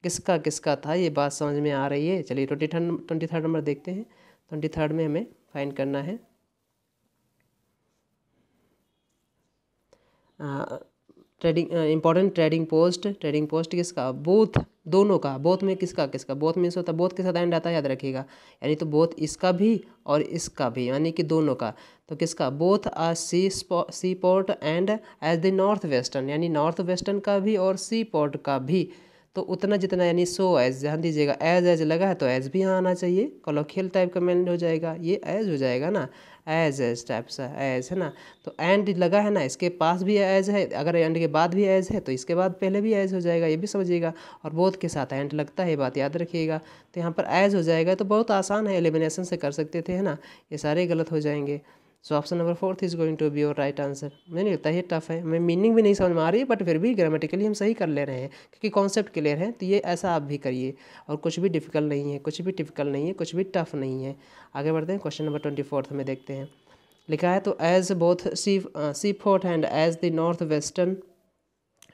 किसका किसका था, ये बात समझ में आ रही है। चलिए twenty third twenty third number देखते हैं। ट्वेंटी थर्ड में हमें फाइंड करना है trading important trading post, trading post किसका, बोथ, दोनों का, बोथ में किसका किसका, बोथ मीन्स होता है बोथ के साथ एंड आता है याद रखिएगा, यानी तो बोथ इसका भी और इसका भी, यानी कि दोनों का, तो किसका, both are sea sea port and as the north western, यानी नॉर्थ वेस्टर्न का भी और सी पोर्ट का भी, तो उतना जितना, यानी सो एज, ध्यान दीजिएगा एज एज लगा है तो एज भी यहाँ आना चाहिए, कॉलोकियल टाइप का मैन हो जाएगा, ये एज हो जाएगा ना, एज एज टाइप सा एज, है ना। तो एंड लगा है ना, इसके पास भी एज है, अगर एंड के बाद भी एज है तो इसके बाद पहले भी एज हो जाएगा, ये भी समझिएगा, और बोथ के साथ एंड लगता है, ये बात याद रखिएगा। तो यहाँ पर एज हो जाएगा, तो बहुत आसान है, एलिमिनेशन से कर सकते थे, है ना, ये सारे गलत हो जाएंगे। So option number fourth is going to be your right answer. मुझे नहीं लगता ये टफ है, मैं मीनिंग भी नहीं समझ में आ रही है, बट फिर भी ग्रामेटिकली हम सही कर ले रहे हैं क्योंकि कॉन्सेप्ट क्लियर है, तो ये ऐसा आप भी करिए, और कुछ भी डिफिकल्ट नहीं है, कुछ भी टिपिकल नहीं है, कुछ भी टफ नहीं है। आगे बढ़ते हैं, क्वेश्चन नंबर ट्वेंटी फोर्थ में देखते हैं। लिखा है। तो as both sea seaport and as the north western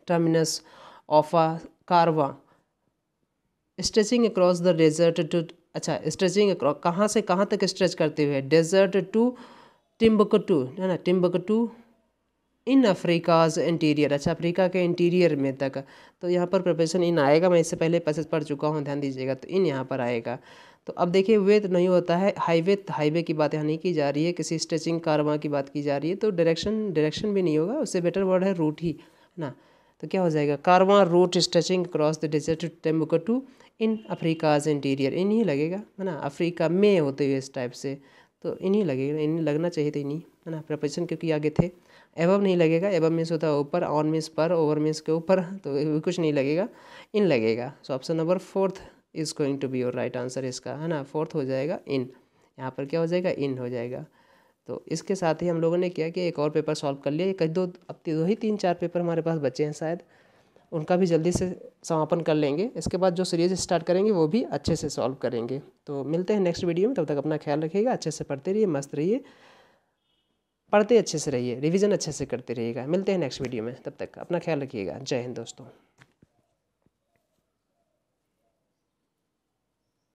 terminus of a caravan stretching across the desert to, अच्छा स्ट्रेचिंग अक्रॉस कहाँ से कहाँ तक स्ट्रेच करते हुए, डेजर्ट टू टिम्बकटू है ना, टिम्बकटू इन अफ्रीकाज इंटीरियर, अच्छा अफ्रीका के इंटीरियर में तक। तो यहाँ पर प्रिपरेशन इन आएगा, मैं इससे पहले पैसेज पढ़ चुका हूँ, ध्यान दीजिएगा। तो इन यहाँ पर आएगा। तो अब देखिए वे तो नहीं होता है, हाईवे हाईवे की बात यहाँ नहीं की जा रही है, किसी स्ट्रेचिंग कारवां की बात की जा रही है। तो डायरेक्शन डायरेक्शन भी नहीं होगा, उससे बेटर वर्ड है रूट ही है ना। तो क्या हो जाएगा, caravan route stretching cross the desert Timbuktu in Africa's interior, इन्हीं लगेगा है ना, अफ्रीका में होते हुए इस टाइप से। तो इन्हीं लगेगा, इन्हीं लगना चाहिए था, इन्हीं है ना प्रपोजिशन, क्योंकि आगे थे। एबव नहीं लगेगा, एबव मीन्स होता है ऊपर, ऑन मीन्स पर, ओवर मीन्स के ऊपर, तो कुछ नहीं लगेगा, इन लगेगा। So option number fourth is going to be your right answer इसका है ना, फोर्थ हो जाएगा इन, यहाँ पर क्या हो जाएगा इन हो जाएगा। तो इसके साथ ही हम लोगों ने किया कि एक और पेपर सॉल्व कर लिया, कई दो अब दो ही तीन चार पेपर हमारे पास बचे हैं शायद, उनका भी जल्दी से समापन कर लेंगे। इसके बाद जो सीरीज स्टार्ट करेंगे वो भी अच्छे से सॉल्व करेंगे। तो मिलते हैं नेक्स्ट वीडियो में, तब तक अपना ख्याल रखिएगा, अच्छे से पढ़ते रहिए, मस्त रहिए, पढ़ते अच्छे से रहिए, रिवीजन अच्छे से करते रहिएगा। मिलते हैं नेक्स्ट वीडियो में, तब तक अपना ख्याल रखिएगा। जय हिंद दोस्तों।